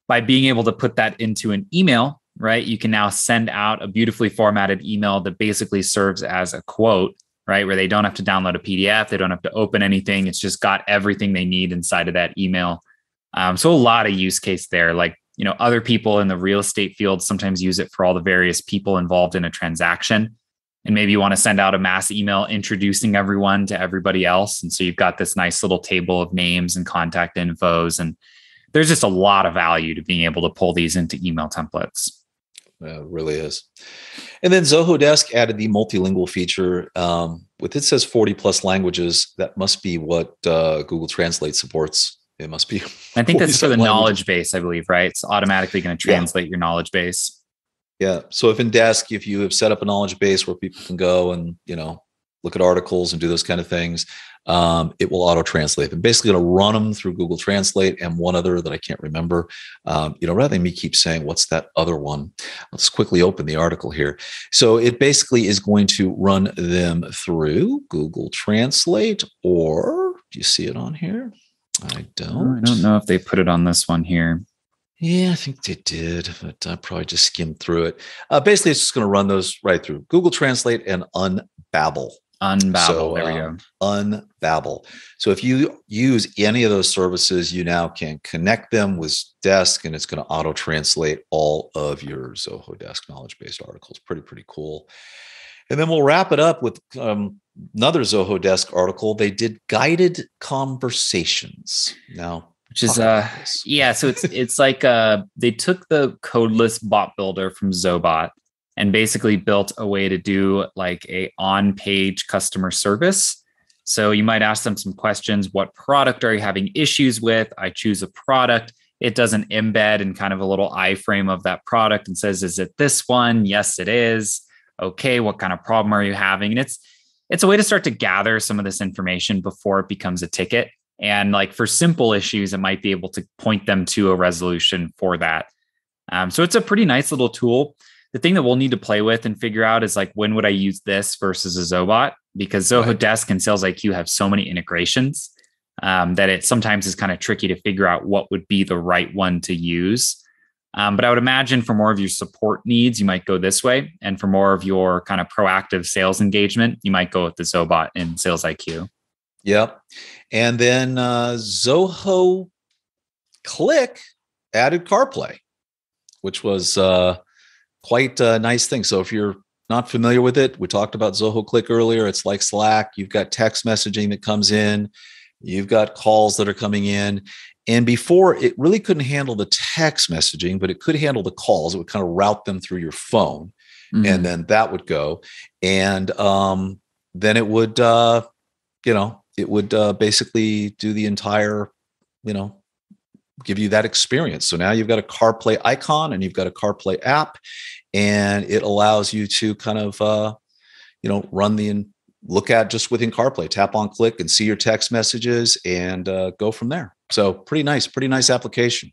by being able to put that into an email, right, you can now send out a beautifully formatted email that basically serves as a quote, right? Where they don't have to download a P D F. They don't have to open anything. It's just got everything they need inside of that email. Um, so a lot of use case there. Like, you know, other people in the real estate field sometimes use it for all the various people involved in a transaction. And maybe you want to send out a mass email introducing everyone to everybody else. And so you've got this nice little table of names and contact infos. And there's just a lot of value to being able to pull these into email templates. Uh, really is. And then Zoho Desk added the multilingual feature. Um, with it says forty plus languages. That must be what uh, Google Translate supports. It must be. I think that's for the languages. Knowledge base, I believe, right? It's automatically going to translate yeah. your knowledge base. Yeah. So if in Desk, if you have set up a knowledge base where people can go and, you know, look at articles and do those kind of things, um, it will auto-translate. I'm basically going to run them through Google Translate and one other that I can't remember. Um, you know, rather than me keep saying, what's that other one? Let's quickly open the article here. So it basically is going to run them through Google Translate, or do you see it on here? I don't. I don't know if they put it on this one here. Yeah, I think they did, but I probably just skimmed through it. Uh, basically, it's just going to run those right through Google Translate and Unbabel. Unbabel. So, there we um, go. Unbabel. So if you use any of those services, you now can connect them with Desk, and it's going to auto-translate all of your Zoho Desk knowledge-based articles. Pretty, pretty cool. And then we'll wrap it up with um, another Zoho Desk article. They did guided conversations. Now, which is uh, yeah, so it's it's like uh, they took the codeless bot builder from Zobot and basically built a way to do like a on-page customer service. So you might ask them some questions. What product are you having issues with? I choose a product. It does an embed and kind of a little iframe of that product and says, is it this one? Yes, it is. Okay, what kind of problem are you having? And it's it's a way to start to gather some of this information before it becomes a ticket. And like for simple issues, it might be able to point them to a resolution for that. Um, so it's a pretty nice little tool. The thing that we'll need to play with and figure out is like, when would I use this versus a Zobot? Because Zoho right. Desk and Sales I Q have so many integrations um, that it sometimes is kind of tricky to figure out what would be the right one to use. Um, but I would imagine for more of your support needs, you might go this way. And for more of your kind of proactive sales engagement, you might go with the Zobot in Sales I Q. Yep. And then uh, Zoho Click added CarPlay, which was... Uh, Quite a nice thing. So if you're not familiar with it, we talked about Zoho Click earlier. It's like Slack. You've got text messaging that comes in You've got calls that are coming in. And before, it really couldn't handle the text messaging, but it could handle the calls. It would kind of route them through your phone. Mm-hmm. And then that would go. And um, then it would, uh, you know, it would uh, basically do the entire, you know, give you that experience. So now you've got a CarPlay icon and you've got a CarPlay app, and it allows you to kind of, uh, you know, run the, look at just within CarPlay, tap on click and see your text messages and uh, go from there. So pretty nice, pretty nice application.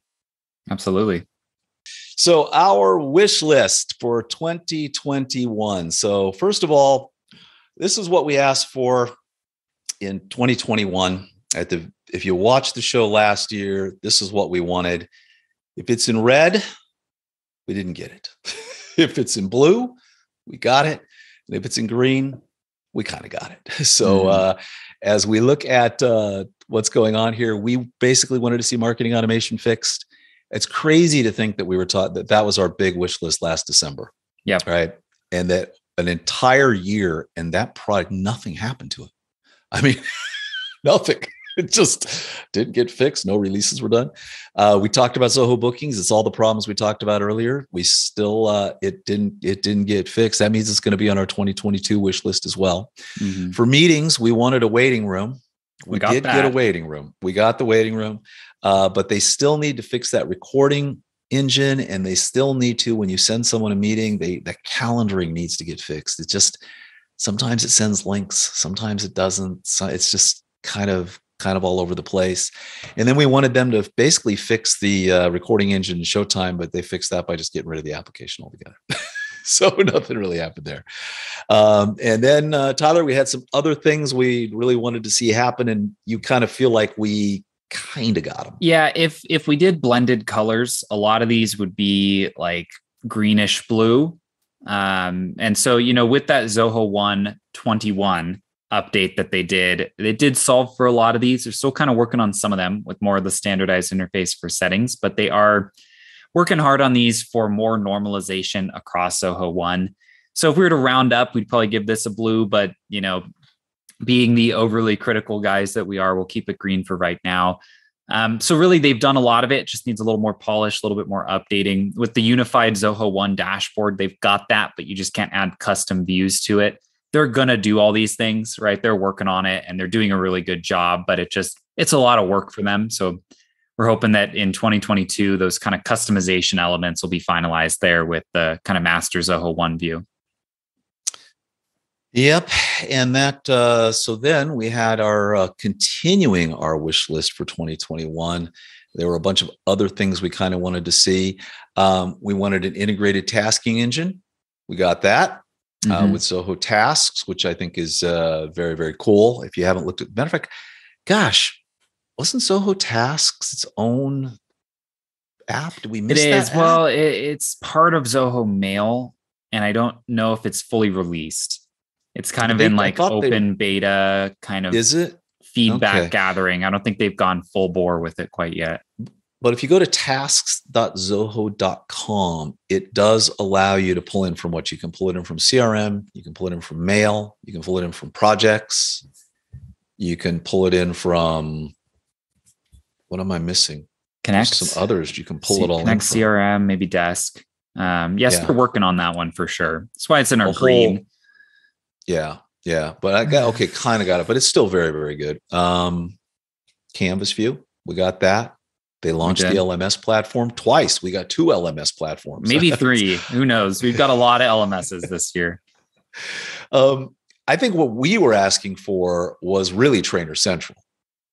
Absolutely. So our wish list for twenty twenty-one. So first of all, this is what we asked for in twenty twenty-one. At the, if you watched the show last year, this is what we wanted. If it's in red, we didn't get it. If it's in blue, we got it. And if it's in green, we kind of got it. So mm-hmm. uh, as we look at uh, what's going on here, we basically wanted to see marketing automation fixed. It's crazy to think that we were taught that that was our big wish list last December. Yeah. Right. And that an entire year and that product, nothing happened to it. I mean, nothing. It just didn't get fixed. No releases were done. Uh, we talked about Zoho Bookings. It's all the problems we talked about earlier. We still, uh, it didn't, it didn't get fixed. That means it's going to be on our twenty twenty-two wish list as well. Mm-hmm. For meetings, we wanted a waiting room. We, we got did that. get a waiting room. We got the waiting room, uh, but they still need to fix that recording engine, and they still need to, when you send someone a meeting, they that calendaring needs to get fixed. It just sometimes it sends links, sometimes it doesn't. So it's just kind of. kind of all over the place. And then we wanted them to basically fix the uh, recording engine in Showtime, but they fixed that by just getting rid of the application altogether. So nothing really happened there. Um, and then uh, Tyler, we had some other things we really wanted to see happen, and you kind of feel like we kind of got them. Yeah. If, if we did blended colors, a lot of these would be like greenish blue. Um, and so, you know, with that Zoho One twenty-one update that they did, they did solve for a lot of these. They're still kind of working on some of them with more of the standardized interface for settings, but they are working hard on these for more normalization across Zoho One. So if we were to round up, we'd probably give this a blue, but you know, being the overly critical guys that we are, we'll keep it green for right now. Um, so really they've done a lot of it. It just needs a little more polish, a little bit more updating. With the unified Zoho One dashboard, they've got that, but you just can't add custom views to it. They're going to do all these things, right? They're working on it and they're doing a really good job, but it just, it's a lot of work for them. So we're hoping that in twenty twenty-two, those kind of customization elements will be finalized there with the kind of master Zoho One view. Yep. And that, uh, so then we had our uh, continuing our wish list for twenty twenty-one. There were a bunch of other things we kind of wanted to see. Um, we wanted an integrated tasking engine. We got that. Uh, mm-hmm. With Zoho Tasks, which I think is uh, very, very cool. If you haven't looked at, matter of fact, gosh, wasn't Zoho Tasks its own app? Did we miss it? Is. That well, it, it's part of Zoho Mail, and I don't know if it's fully released. It's kind of they, in like open they, beta kind of is it? feedback okay. gathering. I don't think they've gone full bore with it quite yet. But if you go to tasks dot zoho dot com, it does allow you to pull in from what you can pull it in from C R M, you can pull it in from mail, you can pull it in from projects, you can pull it in from, what am I missing? Connect. There's some others you can pull so it all Connect, in. Connect, C R M, maybe Desk. Um, yes, yeah. We're working on that one for sure. That's why it's in our whole, green. Yeah, yeah. But I got, okay, kind of got it, but it's still very, very good. Um, Canvas view, we got that. They launched the L M S platform twice. We got two L M S platforms. Maybe three. Who knows? We've got a lot of L M Ss this year. Um, I think what we were asking for was really Trainer Central.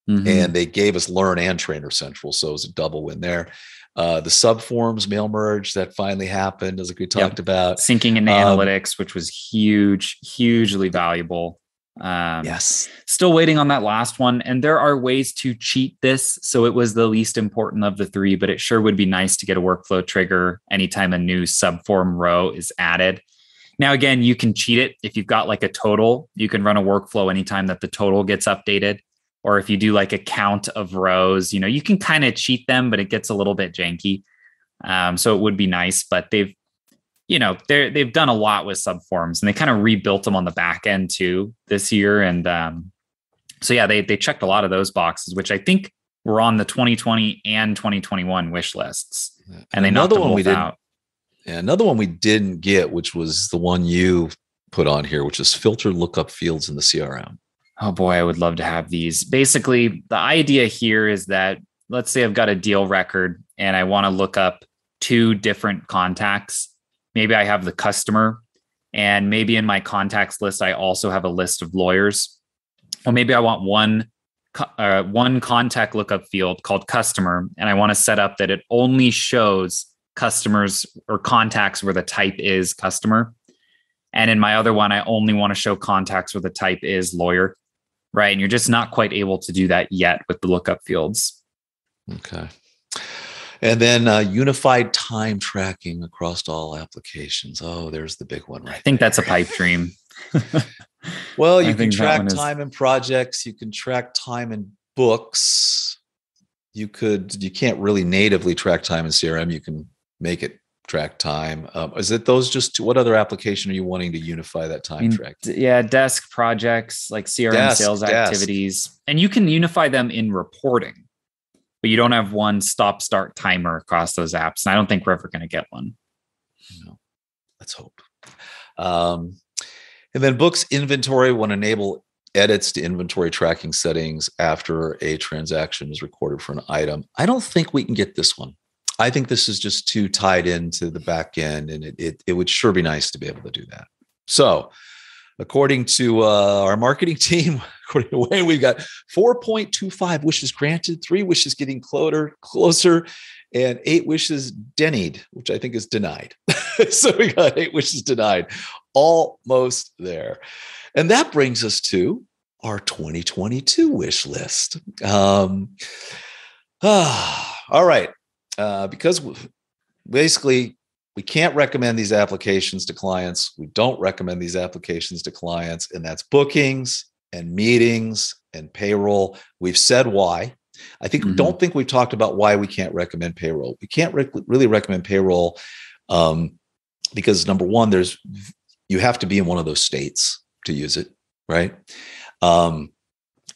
Mm-hmm. And they gave us Learn and Trainer Central. So it was a double win there. Uh, the subforms, mail merge, that finally happened, as we talked yep. about. Syncing in the um, analytics, which was huge, hugely valuable. Um, yes. Still waiting on that last one. And there are ways to cheat this. So it was the least important of the three, but it sure would be nice to get a workflow trigger anytime a new subform row is added. Now, again, you can cheat it. If you've got like a total, you can run a workflow anytime that the total gets updated. Or if you do like a count of rows, you know, you can kind of cheat them, but it gets a little bit janky. Um, so it would be nice, but they've, you know, they're, they've done a lot with subforms, and they kind of rebuilt them on the back end too this year. And um, so yeah, they they checked a lot of those boxes, which I think were on the twenty twenty and twenty twenty-one wish lists. And, and they knocked them both out. Yeah, another one we didn't get, which was the one you put on here, which is filter lookup fields in the C R M. Oh boy, I would love to have these. Basically, the idea here is that, let's say I've got a deal record and I want to look up two different contacts. Maybe I have the customer, and maybe in my contacts list, I also have a list of lawyers. Or maybe I want one, uh, one contact lookup field called customer, and I want to set up that it only shows customers or contacts where the type is customer. And in my other one, I only want to show contacts where the type is lawyer, right? And you're just not quite able to do that yet with the lookup fields. Okay. And then uh, unified time tracking across all applications. Oh, there's the big one, right? I think there. That's a pipe dream. Well, you I can track time is... in projects. You can track time in books. You could. You can't really natively track time in C R M. You can make it track time. Um, is it those just two? What other application are you wanting to unify that time I mean, track? D- yeah, desk projects like C R M desk, sales desk. activities, and you can unify them in reporting. But you don't have one stop start timer across those apps. And I don't think we're ever going to get one. No, let's hope. Um, and then books inventory will enable edits to inventory tracking settings after a transaction is recorded for an item. I don't think we can get this one. I think this is just too tied into the back end, and it it, it would sure be nice to be able to do that. So according to uh, our marketing team, according to Wayne, we've got four point two five wishes granted, three wishes getting closer, closer, and eight wishes denied, which I think is denied. So we got eight wishes denied, almost there. And that brings us to our twenty twenty-two wish list. Um, ah, all right, uh, because basically, we can't recommend these applications to clients. We don't recommend these applications to clients, and that's bookings and meetings and payroll. We've said why. I think mm-hmm. don't think we've talked about why we can't recommend payroll. We can't re- really recommend payroll um, because number one, there's you have to be in one of those states to use it, right? Um,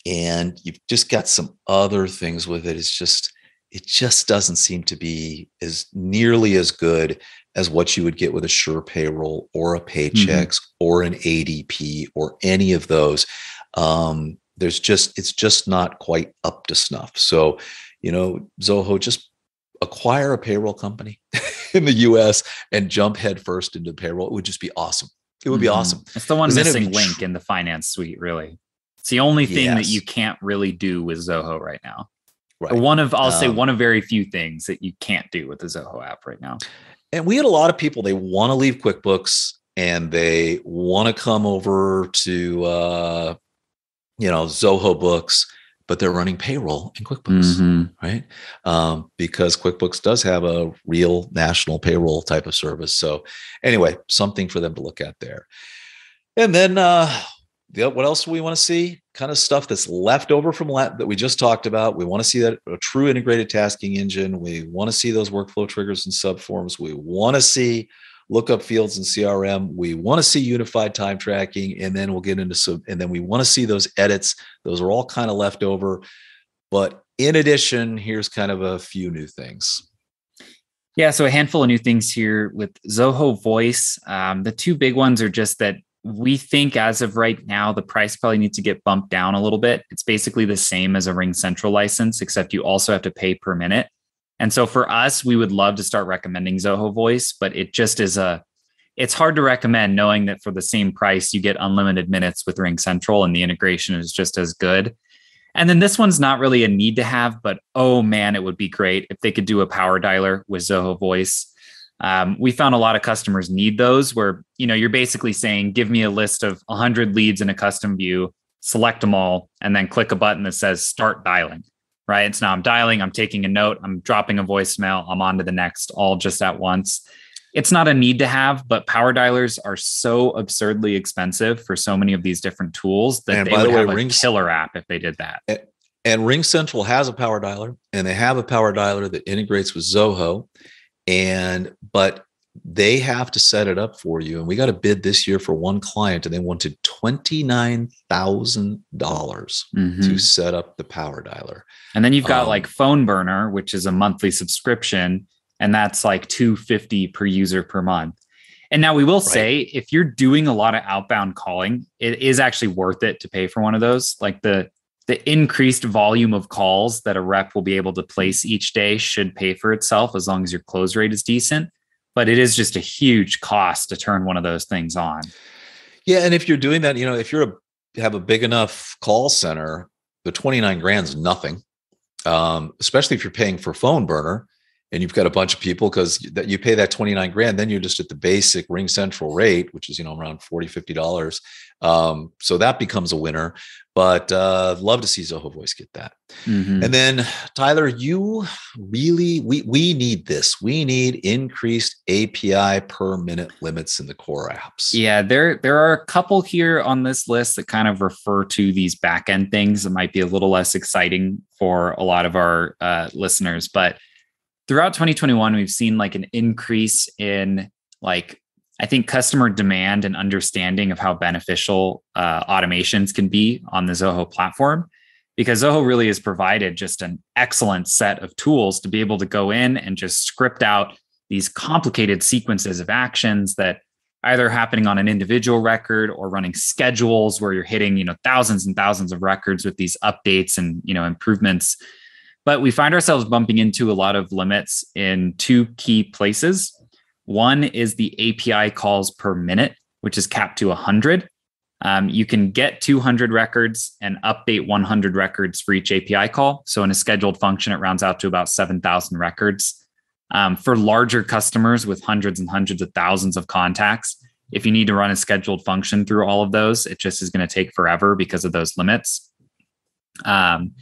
and you've just got some other things with it. It's just it just doesn't seem to be as nearly as good as what you would get with a Sure Payroll or a Paychex mm-hmm. or an A D P or any of those. Um, there's just, it's just not quite up to snuff. So, you know, Zoho, just acquire a payroll company in the U S and jump headfirst into payroll. It would just be awesome. It would mm-hmm. be awesome. It's the one missing link tr- in the finance suite, really. It's the only thing yes. that you can't really do with Zoho right now. Right. One of, I'll um, say one of very few things that you can't do with the Zoho app right now. And we had a lot of people, they want to leave QuickBooks and they want to come over to, uh, you know, Zoho Books, but they're running payroll in QuickBooks, mm-hmm. right? Um, because QuickBooks does have a real national payroll type of service. So anyway, something for them to look at there. And then, uh, what else do we want to see? Kind of stuff that's left over from that we just talked about. We want to see that a true integrated tasking engine. We want to see those workflow triggers and subforms. We want to see lookup fields and C R M. We want to see unified time tracking, and then we'll get into some. And then we want to see those edits. Those are all kind of left over. But in addition, here's kind of a few new things. Yeah, so a handful of new things here with Zoho Voice. Um, the two big ones are just that. We think as of right now, the price probably needs to get bumped down a little bit. It's basically the same as a Ring Central license, except you also have to pay per minute. And so for us, we would love to start recommending Zoho Voice, but it just is a, it's hard to recommend knowing that for the same price, you get unlimited minutes with Ring Central and the integration is just as good. And then this one's not really a need to have, but oh man, it would be great if they could do a power dialer with Zoho Voice. Um, we found a lot of customers need those where, you know, you're basically saying, give me a list of one hundred leads in a custom view, select them all, and then click a button that says start dialing, right? And so now I'm dialing, I'm taking a note, I'm dropping a voicemail, I'm on to the next, all just at once. It's not a need to have, but power dialers are so absurdly expensive for so many of these different tools that they would have a killer app if they did that. And Ring Central has a power dialer, and they have a power dialer that integrates with Zoho. And, but They have to set it up for you. And we got a bid this year for one client, and they wanted twenty-nine thousand dollars mm-hmm. to set up the power dialer. And then you've got um, like Phone Burner, which is a monthly subscription, and that's like two hundred fifty dollars per user per month. And now we will right. say, if you're doing a lot of outbound calling, it is actually worth it to pay for one of those. Like the the increased volume of calls that a rep will be able to place each day should pay for itself, as long as your close rate is decent. But it is just a huge cost to turn one of those things on. Yeah. And if you're doing that, you know, if you're a, have a big enough call center, the twenty-nine grand is nothing. Um, especially if you're paying for Phone Burner and you've got a bunch of people, because that you pay that twenty-nine grand, then you're just at the basic Ring Central rate, which is, you know, around forty dollars, fifty dollars. Um, so that becomes a winner, but, uh, love to see Zoho Voice get that. Mm-hmm. And then Tyler, you really, we, we need this, we need increased A P I per minute limits in the core apps. Yeah. There, there are a couple here on this list that kind of refer to these backend things that might be a little less exciting for a lot of our, uh, listeners, but throughout twenty twenty-one, we've seen like an increase in like, I think customer demand and understanding of how beneficial uh, automations can be on the Zoho platform, because Zoho really has provided just an excellent set of tools to be able to go in and just script out these complicated sequences of actions that either are happening on an individual record or running schedules where you're hitting, you know, thousands and thousands of records with these updates and, you know, improvements. But we find ourselves bumping into a lot of limits in two key places. One is the A P I calls per minute, which is capped to one hundred. Um, you can get two hundred records and update one hundred records for each A P I call. So in a scheduled function, it rounds out to about seven thousand records. Um, for larger customers with hundreds and hundreds of thousands of contacts, if you need to run a scheduled function through all of those, it just is going to take forever because of those limits. Um,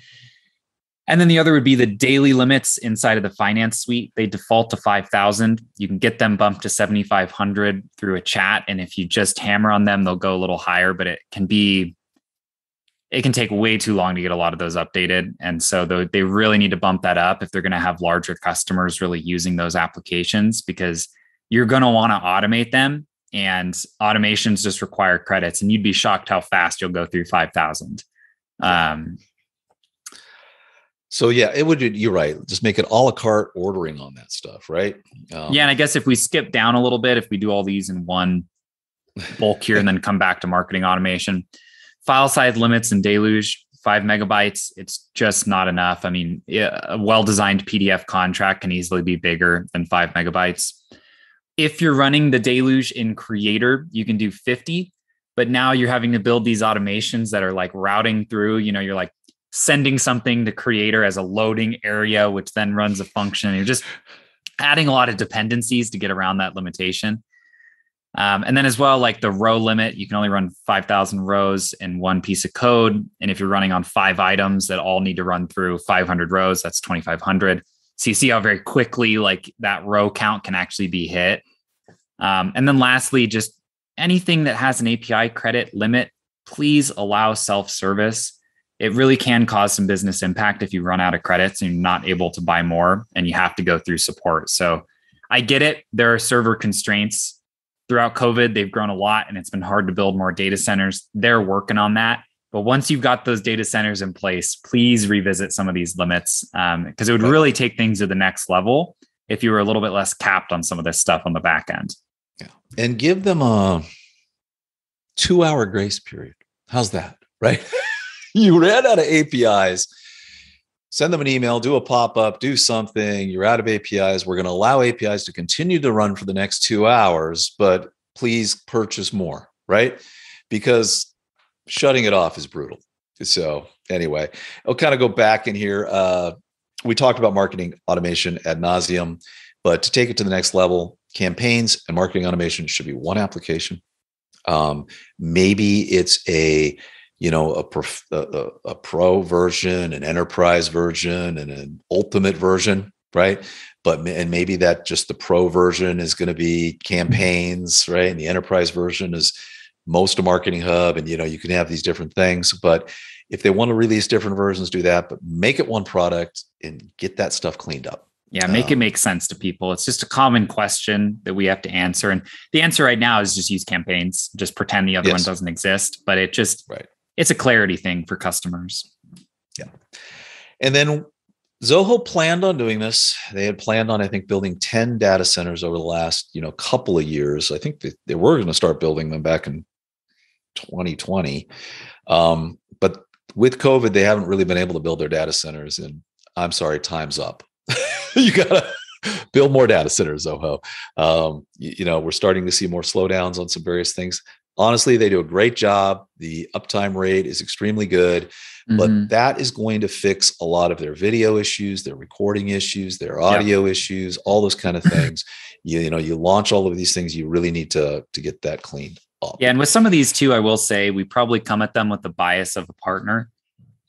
And then the other would be the daily limits inside of the finance suite. They default to five thousand. You can get them bumped to seventy-five hundred through a chat. And if you just hammer on them, they'll go a little higher, but it can be, it can take way too long to get a lot of those updated. And so they really need to bump that up if they're going to have larger customers really using those applications, because you're going to want to automate them, and automations just require credits. And you'd be shocked how fast you'll go through five thousand. Um, So yeah, it would, you're right. Just make it a la carte ordering on that stuff, right? Um, yeah. And I guess if we skip down a little bit, if we do all these in one bulk here and then come back to marketing automation, file size limits and deluge, five megabytes, it's just not enough. I mean, a well-designed P D F contract can easily be bigger than five megabytes. If you're running the deluge in Creator, you can do fifty, but now you're having to build these automations that are like routing through, you know, you're like, sending something to Creator as a loading area, which then runs a function. You're just adding a lot of dependencies to get around that limitation. Um, and then as well, like the row limit, you can only run five thousand rows in one piece of code. And if you're running on five items that all need to run through five hundred rows, that's twenty-five hundred. So you see how very quickly like that row count can actually be hit. Um, and then lastly, just anything that has an A P I credit limit, please allow self-service. It really can cause some business impact if you run out of credits and you're not able to buy more and you have to go through support. So I get it. There are server constraints throughout COVID. They've grown a lot and it's been hard to build more data centers. They're working on that. But once you've got those data centers in place, please revisit some of these limits, um, because it would really take things to the next level if you were a little bit less capped on some of this stuff on the back end. Yeah. And give them a two hour grace period. How's that? Right? You ran out of A P Is, send them an email, do a pop-up, do something. You're out of A P Is. We're going to allow A P Is to continue to run for the next two hours, but please purchase more, right? Because shutting it off is brutal. So anyway, I'll kind of go back in here. Uh, we talked about marketing automation ad nauseum, but to take it to the next level, campaigns and marketing automation should be one application. Um, maybe it's a... you know, a pro, a, a pro version, an enterprise version, and an ultimate version, right? But and maybe that just the pro version is going to be campaigns, right? And the enterprise version is most of Marketing Hub, and you know, you can have these different things. But if they want to release different versions, do that. But make it one product and get that stuff cleaned up. Yeah, make um, it make sense to people. It's just a common question that we have to answer. And the answer right now is just use campaigns, just pretend the other yes. one doesn't exist. But it just, right. it's a clarity thing for customers. Yeah. And then Zoho planned on doing this. They had planned on, I think, building ten data centers over the last, you know, couple of years. I think they were going to start building them back in twenty twenty. Um, but with COVID, they haven't really been able to build their data centers. And I'm sorry, time's up. You gotta build more data centers, Zoho. Um, you, you know, we're starting to see more slowdowns on some various things. Honestly, they do a great job. The uptime rate is extremely good, mm-hmm. but that is going to fix a lot of their video issues, their recording issues, their audio yeah. issues, all those kind of things. you, you know, you launch all of these things, you really need to, to get that cleaned up. Yeah, and with some of these too, I will say we probably come at them with the bias of a partner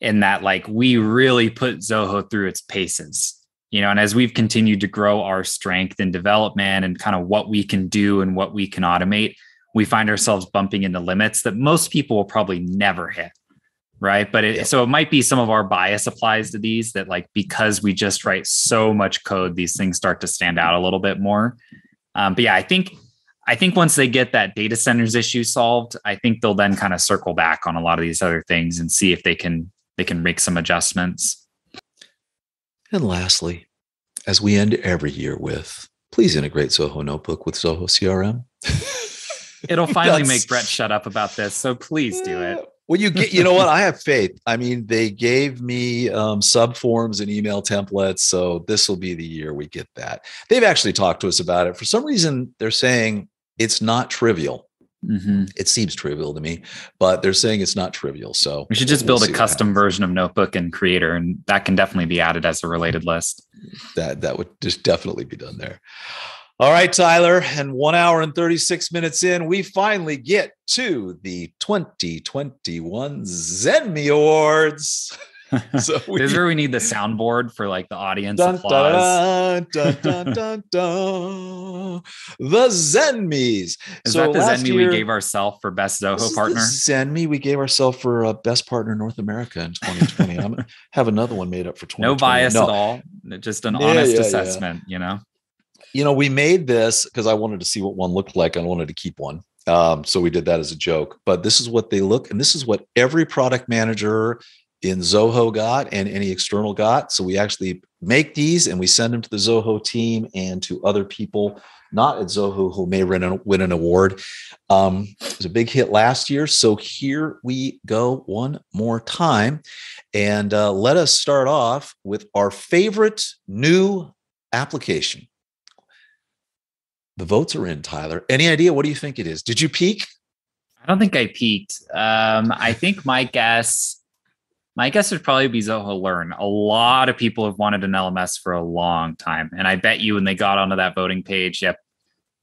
in that, like, we really put Zoho through its paces. You know, and as we've continued to grow our strength and development and kind of what we can do and what we can automate, we find ourselves bumping into limits that most people will probably never hit. Right. But it, yeah. so it might be some of our bias applies to these that, like, because we just write so much code, these things start to stand out a little bit more. Um, but yeah, I think I think once they get that data centers issue solved, I think they'll then kind of circle back on a lot of these other things and see if they can they can make some adjustments. And lastly, as we end every year with, please integrate Zoho Notebook with Zoho C R M. It'll finally make Brett shut up about this, so please do it. Well, you get, you know what? I have faith. I mean, they gave me um, subforms and email templates, so this will be the year we get that. They've actually talked to us about it. For some reason, they're saying it's not trivial. Mm-hmm. It seems trivial to me, but they're saying it's not trivial. So we should just we'll build a custom version of Notebook and Creator, and that can definitely be added as a related list. That that would just definitely be done there. All right, Tyler, and one hour and thirty-six minutes in, we finally get to the twenty twenty-one Zenmy Awards. So we, this is where we need the soundboard for, like, the audience dun, applause. Dun, dun, dun, dun, the Zenmies. Is so that the Zenmy year, we gave ourselves for Best Zoho Partner? Zenmy we gave ourselves for uh, Best Partner North America in twenty twenty. I'm gonna have another one made up for twenty twenty. No bias no. at all. Just an yeah, honest yeah, assessment, yeah. you know? You know, we made this because I wanted to see what one looked like. I wanted to keep one. Um, so we did that as a joke. But this is what they look, and this is what every product manager in Zoho got and any external got. So we actually make these and we send them to the Zoho team and to other people not at Zoho who may win an award. Um, it was a big hit last year. So here we go one more time. And uh, let us start off with our favorite new application. The votes are in, Tyler. Any idea? What do you think it is? Did you peek? I don't think I peeked. Um, I think my guess... My guess would probably be Zoho Learn. A lot of people have wanted an L M S for a long time. And I bet you when they got onto that voting page, yep,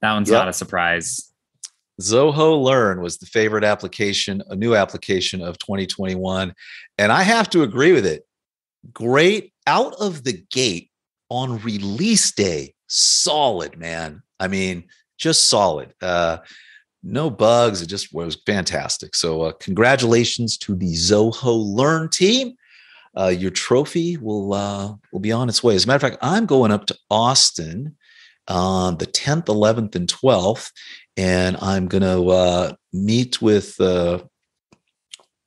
that one's yep. not a surprise. Zoho Learn was the favorite application, a new application of twenty twenty-one. And I have to agree with it. Great. Out of the gate on release day. Solid, man. I mean, just solid. Uh, No bugs. It just was fantastic. So uh, congratulations to the Zoho Learn team. Uh, your trophy will uh, will be on its way. As a matter of fact, I'm going up to Austin on uh, the tenth, eleventh, and twelfth, and I'm going to uh, meet with uh,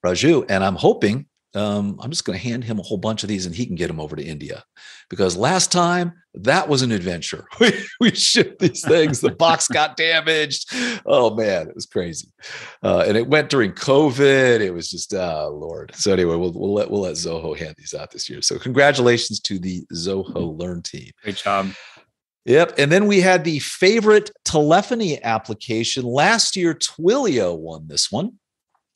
Raju, and I'm hoping um, I'm just going to hand him a whole bunch of these, and he can get them over to India. Because last time, that was an adventure. We, we shipped these things. The box got damaged. Oh, man, it was crazy. Uh, and it went during COVID. It was just, oh, Lord. So anyway, we'll, we'll, let, we'll let Zoho hand these out this year. So congratulations to the Zoho Learn team. Great job. Yep. And then we had the favorite telephony application. Last year, Twilio won this one,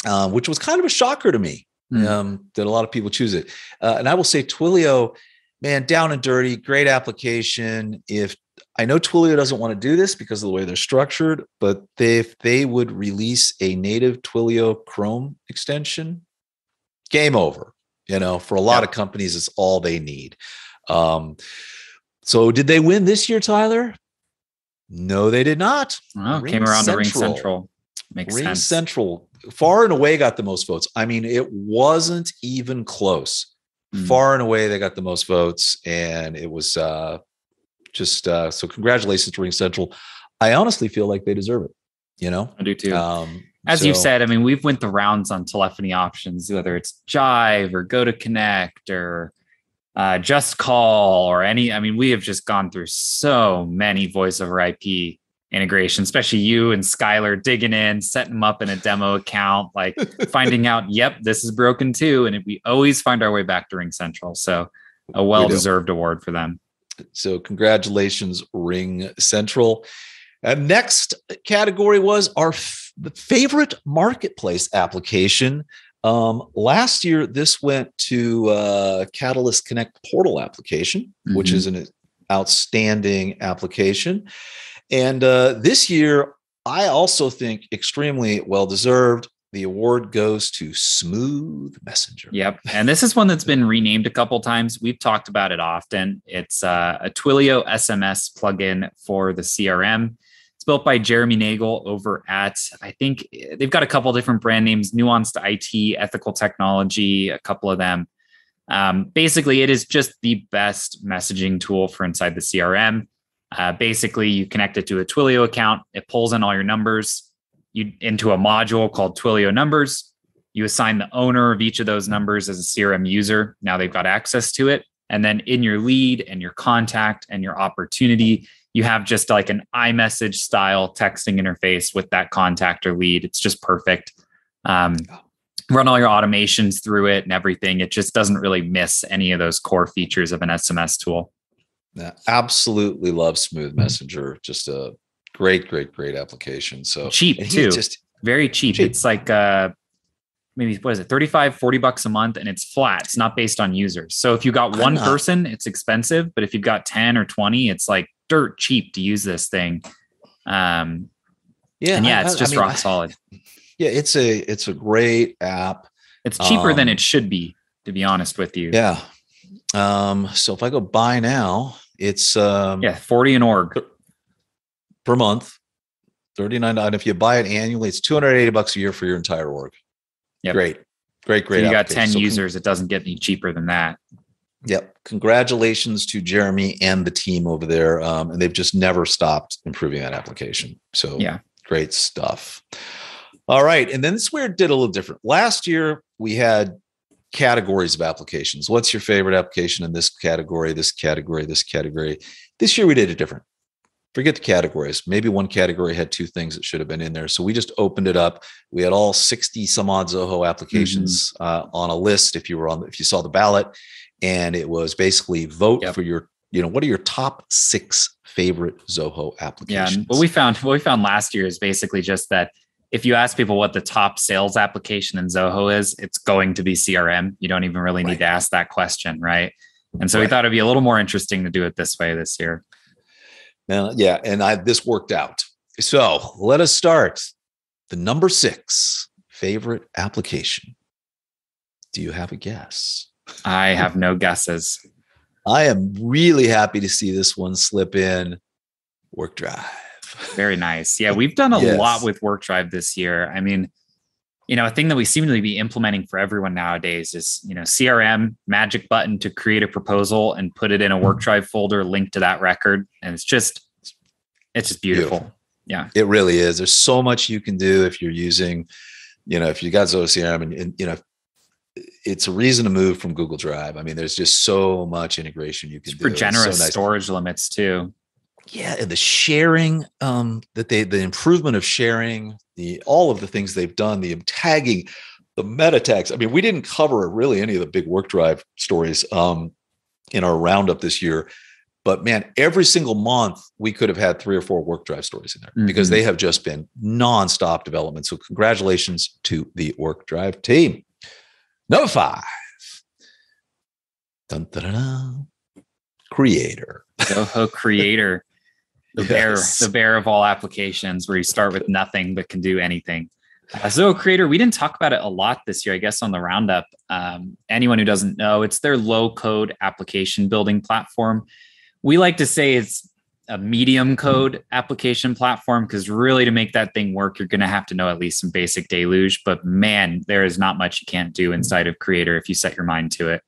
uh, which was kind of a shocker to me mm. um, that a lot of people choose it. Uh, and I will say Twilio... Man, down and dirty, great application. If I know Twilio doesn't want to do this because of the way they're structured, but they, if they would release a native Twilio Chrome extension, game over. You know, for a lot yeah. of companies, it's all they need. Um, so did they win this year, Tyler? No, they did not. Oh, Ring came around Central. to Ring Central. Makes Ring sense. Central, far and away, got the most votes. I mean, it wasn't even close. Mm-hmm. Far and away, they got the most votes, and it was uh, just uh, so congratulations to Ring Central. I honestly feel like they deserve it. You know, I do too. Um, As so, you've said, I mean, we've went the rounds on telephony options, whether it's Jive or Go to Connect or uh, Just Call or any. I mean, we have just gone through so many voice over I P integration, especially you and Skylar digging in, setting them up in a demo account, like finding out, yep, this is broken too. And we always find our way back to Ring Central. So a well-deserved award for them. So congratulations, Ring Central. And next category was our f- favorite marketplace application. Um, last year, this went to uh, Catalyst Connect portal application, mm-hmm. which is an outstanding application. And uh, this year, I also think extremely well-deserved. The award goes to Smooth Messenger. Yep. And this is one that's been renamed a couple of times. We've talked about it often. It's uh, a Twilio S M S plugin for the C R M. It's built by Jeremy Nagel over at, I think they've got a couple of different brand names, Nuanced I T, Ethical Technology, a couple of them. Um, basically, it is just the best messaging tool for inside the C R M. Uh, basically, you connect it to a Twilio account. It pulls in all your numbers you, into a module called Twilio Numbers. You assign the owner of each of those numbers as a C R M user. Now they've got access to it. And then in your lead and your contact and your opportunity, you have just like an iMessage style texting interface with that contact or lead. It's just perfect. Um, run all your automations through it and everything. It just doesn't really miss any of those core features of an S M S tool. I absolutely love Smooth Messenger. Just a great, great, great application. So cheap too. Just very cheap. cheap. It's like uh, maybe, what is it? thirty-five, forty bucks a month, and it's flat. It's not based on users. So if you got one person, it's expensive, but if you've got ten or twenty, it's like dirt cheap to use this thing. Um, yeah. And yeah, it's just I mean, rock solid. Yeah. It's a, it's a great app. It's cheaper um, than it should be, to be honest with you. Yeah. Um, so if I go buy now, it's, um, yeah, forty and org per, per month, thirty-nine. And if you buy it annually, it's two hundred eighty bucks a year for your entire org. Yep. Great, great, great. So you got ten so users. Con- it doesn't get any cheaper than that. Yep. Congratulations to Jeremy and the team over there. Um, and they've just never stopped improving that application. So yeah, great stuff. All right. And then this year did a little different. Last year we had categories of applications. What's your favorite application in this category, this category, this category? This year we did it different. Forget the categories. Maybe one category had two things that should have been in there. So we just opened it up. We had all sixty some odd Zoho applications mm-hmm. uh, on a list. If you were on, if you saw the ballot, and it was basically vote yep. for your, you know, what are your top six favorite Zoho applications? Yeah. What we found, what we found last year is basically just that if you ask people what the top sales application in Zoho is, it's going to be C R M. You don't even really right. need to ask that question, right? And so right. we thought it'd be a little more interesting to do it this way this year. Uh, yeah, and I this worked out. So let us start. The number six favorite application. Do you have a guess? I have no guesses. I am really happy to see this one slip in. Work Drive. Very nice. Yeah, we've done a yes. lot with Work Drive this year. I mean, you know, a thing that we seem to be implementing for everyone nowadays is, you know, C R M magic button to create a proposal and put it in a Work Drive folder linked to that record. And it's just, it's just beautiful. beautiful. Yeah, it really is. There's so much you can do if you're using, you know, if you got Zoho C R M and, and you know, it's a reason to move from Google Drive. I mean, there's just so much integration you can do. For generous so nice. storage limits too. Yeah, and the sharing um, that they, the improvement of sharing, the all of the things they've done, the tagging, the meta tags. I mean, we didn't cover really any of the big Work Drive stories um, in our roundup this year, but man, every single month we could have had three or four Work Drive stories in there mm-hmm. because they have just been nonstop development. So congratulations to the Work Drive team. Number five, dun, dun, dun, dun. Creator, Zoho Creator. The, yes. bear, the bear of all applications where you start with nothing but can do anything. Uh, Zoho Creator, we didn't talk about it a lot this year, I guess, on the roundup. Um, anyone who doesn't know, it's their low-code application building platform. We like to say it's a medium-code application platform because really to make that thing work, you're going to have to know at least some basic deluge. But man, there is not much you can't do inside of Creator if you set your mind to it.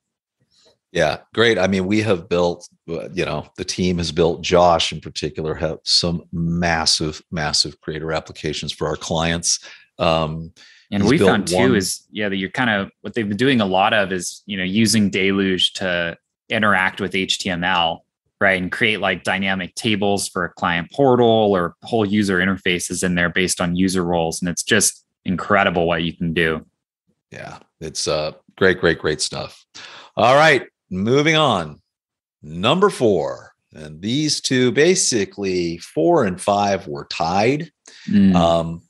Yeah, great. I mean, we have built, you know, the team has built, Josh in particular, have some massive, massive creator applications for our clients. Um, and we found too one. is, yeah, that you're kind of, what they've been doing a lot of is, you know, using Deluge to interact with H T M L, right? And create like dynamic tables for a client portal or whole user interfaces in there based on user roles. And it's just incredible what you can do. Yeah, it's uh, great, great, great stuff. All right. Moving on, number four, and these two, basically four and five were tied. Mm. Um,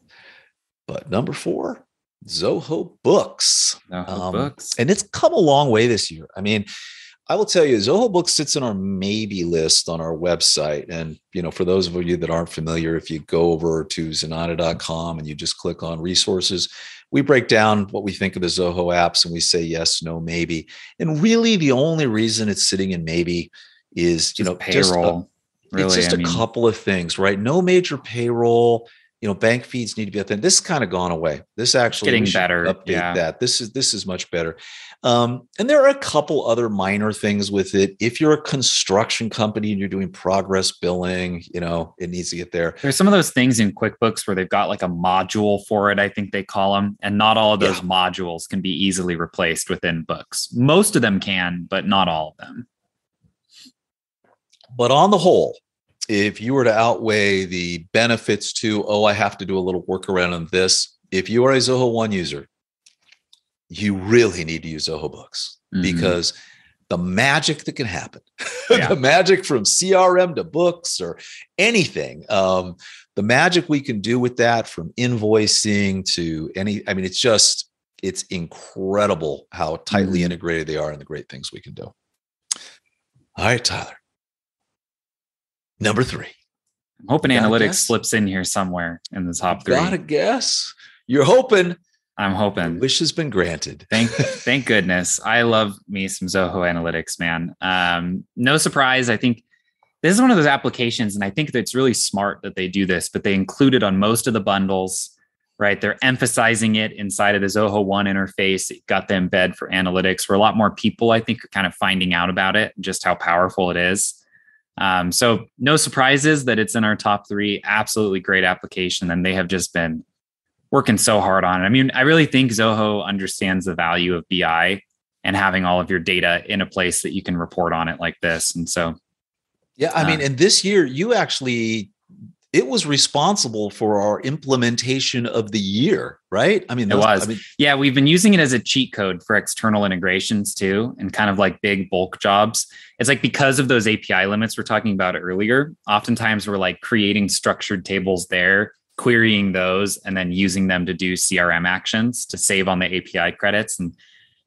but number four, Zoho Books. Zoho um, Books. And it's come a long way this year. I mean, I will tell you, Zoho Books sits in our maybe list on our website. And, you know, for those of you that aren't familiar, if you go over to Zenatta dot com and you just click on resources, we break down what we think of the Zoho apps and we say yes, no, maybe. And really the only reason it's sitting in maybe is, just you know, payroll. Just a, really, it's just I a mean, couple of things, right? No major payroll. You know, bank feeds need to be up there. This has kind of gone away. This actually getting better. Update yeah. that. This is this is much better. Um, and there are a couple other minor things with it. If you're a construction company and you're doing progress billing, you know, it needs to get there. There's some of those things in QuickBooks where they've got like a module for it, I think they call them, and not all of those yeah. modules can be easily replaced within Books. Most of them can, but not all of them. But on the whole, if you were to outweigh the benefits to, oh, I have to do a little workaround on this, if you are a Zoho One user, you really need to use Zoho Books mm-hmm. because the magic that can happen, yeah. the magic from C R M to Books or anything, um, the magic we can do with that, from invoicing to any, I mean, it's just, it's incredible how tightly mm-hmm. integrated they are and the great things we can do. All right, Tyler. Number three. I'm hoping analytics slips in here somewhere in the top three. Got a guess? You're hoping. I'm hoping. Wish has been granted. Thank, thank goodness. I love me some Zoho Analytics, man. Um, no surprise. I think this is one of those applications, and I think that it's really smart that they do this, but they include it on most of the bundles, right? They're emphasizing it inside of the Zoho One interface. It got the embed for analytics, where a lot more people, I think, are kind of finding out about it, just how powerful it is. Um, so no surprises that it's in our top three. Absolutely great application. And they have just been working so hard on it. I mean, I really think Zoho understands the value of B I and having all of your data in a place that you can report on it like this. And so, yeah, I uh, mean, and this year you actually, it was responsible for our implementation of the year, right? I mean, those, it was, I mean, yeah, we've been using it as a cheat code for external integrations too, and kind of like big bulk jobs. It's like, because of those A P I limits we're talking about earlier, oftentimes we're like creating structured tables there, querying those, and then using them to do C R M actions to save on the A P I credits. And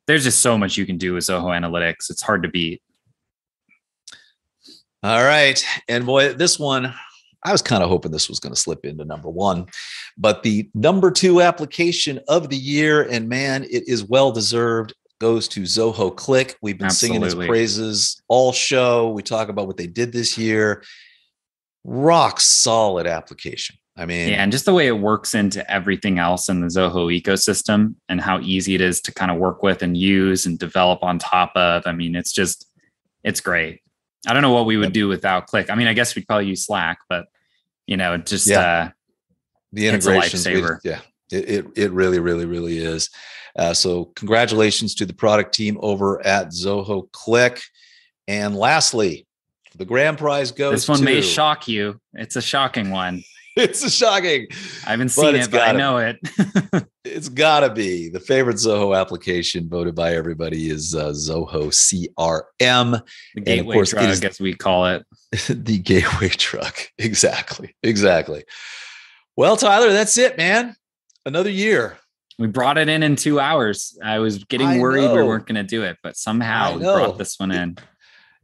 there's just so much you can do with Zoho Analytics. It's hard to beat. All right. And boy, this one, I was kind of hoping this was going to slip into number one, but the number two application of the year, and man, it is well-deserved, goes to Zoho Click. We've been Absolutely. singing its praises all show. We talk about what they did this year. Rock solid application. I mean, yeah, and just the way it works into everything else in the Zoho ecosystem and how easy it is to kind of work with and use and develop on top of. I mean, it's just, it's great. I don't know what we would do without Click. I mean, I guess we'd probably use Slack, but you know, it just yeah. uh, the integration. Yeah, it, it it really, really, really is. Uh, so, congratulations to the product team over at Zoho Click. And lastly, the grand prize goes. This one to, may shock you. It's a shocking one. It's a shocking. I haven't seen but it, but I know it. It's gotta be the favorite Zoho application voted by everybody is uh, Zoho C R M. The gateway and of course, drug, as we call it. The gateway drug. Exactly. Exactly. Well, Tyler, that's it, man. Another year. We brought it in in two hours. I was getting I worried know. we weren't going to do it, but somehow we brought this one in. It,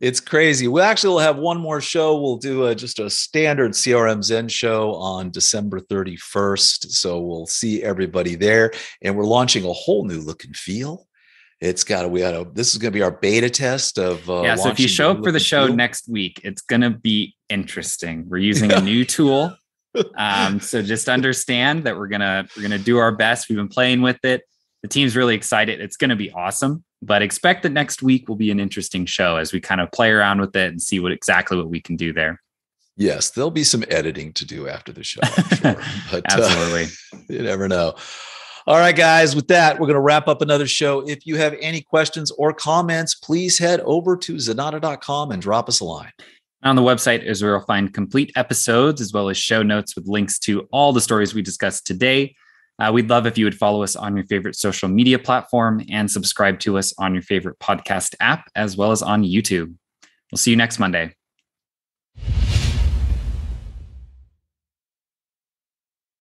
It's crazy. We actually will have one more show. We'll do a, just a standard C R M Zen show on December thirty-first. So we'll see everybody there. And we're launching a whole new look and feel. It's got to, we gotta, this is going to be our beta test of. Uh, yeah. So if you show up for the show feel. next week, it's going to be interesting. We're using yeah. a new tool. Um, so just understand that we're going to, we're going to do our best. We've been playing with it. The team's really excited. It's going to be awesome. But expect that next week will be an interesting show as we kind of play around with it and see what exactly what we can do there. Yes, there'll be some editing to do after the show, I'm sure. But, absolutely. Uh, you never know. All right, guys, with that, we're going to wrap up another show. If you have any questions or comments, please head over to zenatta dot com and drop us a line. On the website is where you'll find complete episodes as well as show notes with links to all the stories we discussed today. Uh, we'd love if you would follow us on your favorite social media platform and subscribe to us on your favorite podcast app, as well as on YouTube. We'll see you next Monday.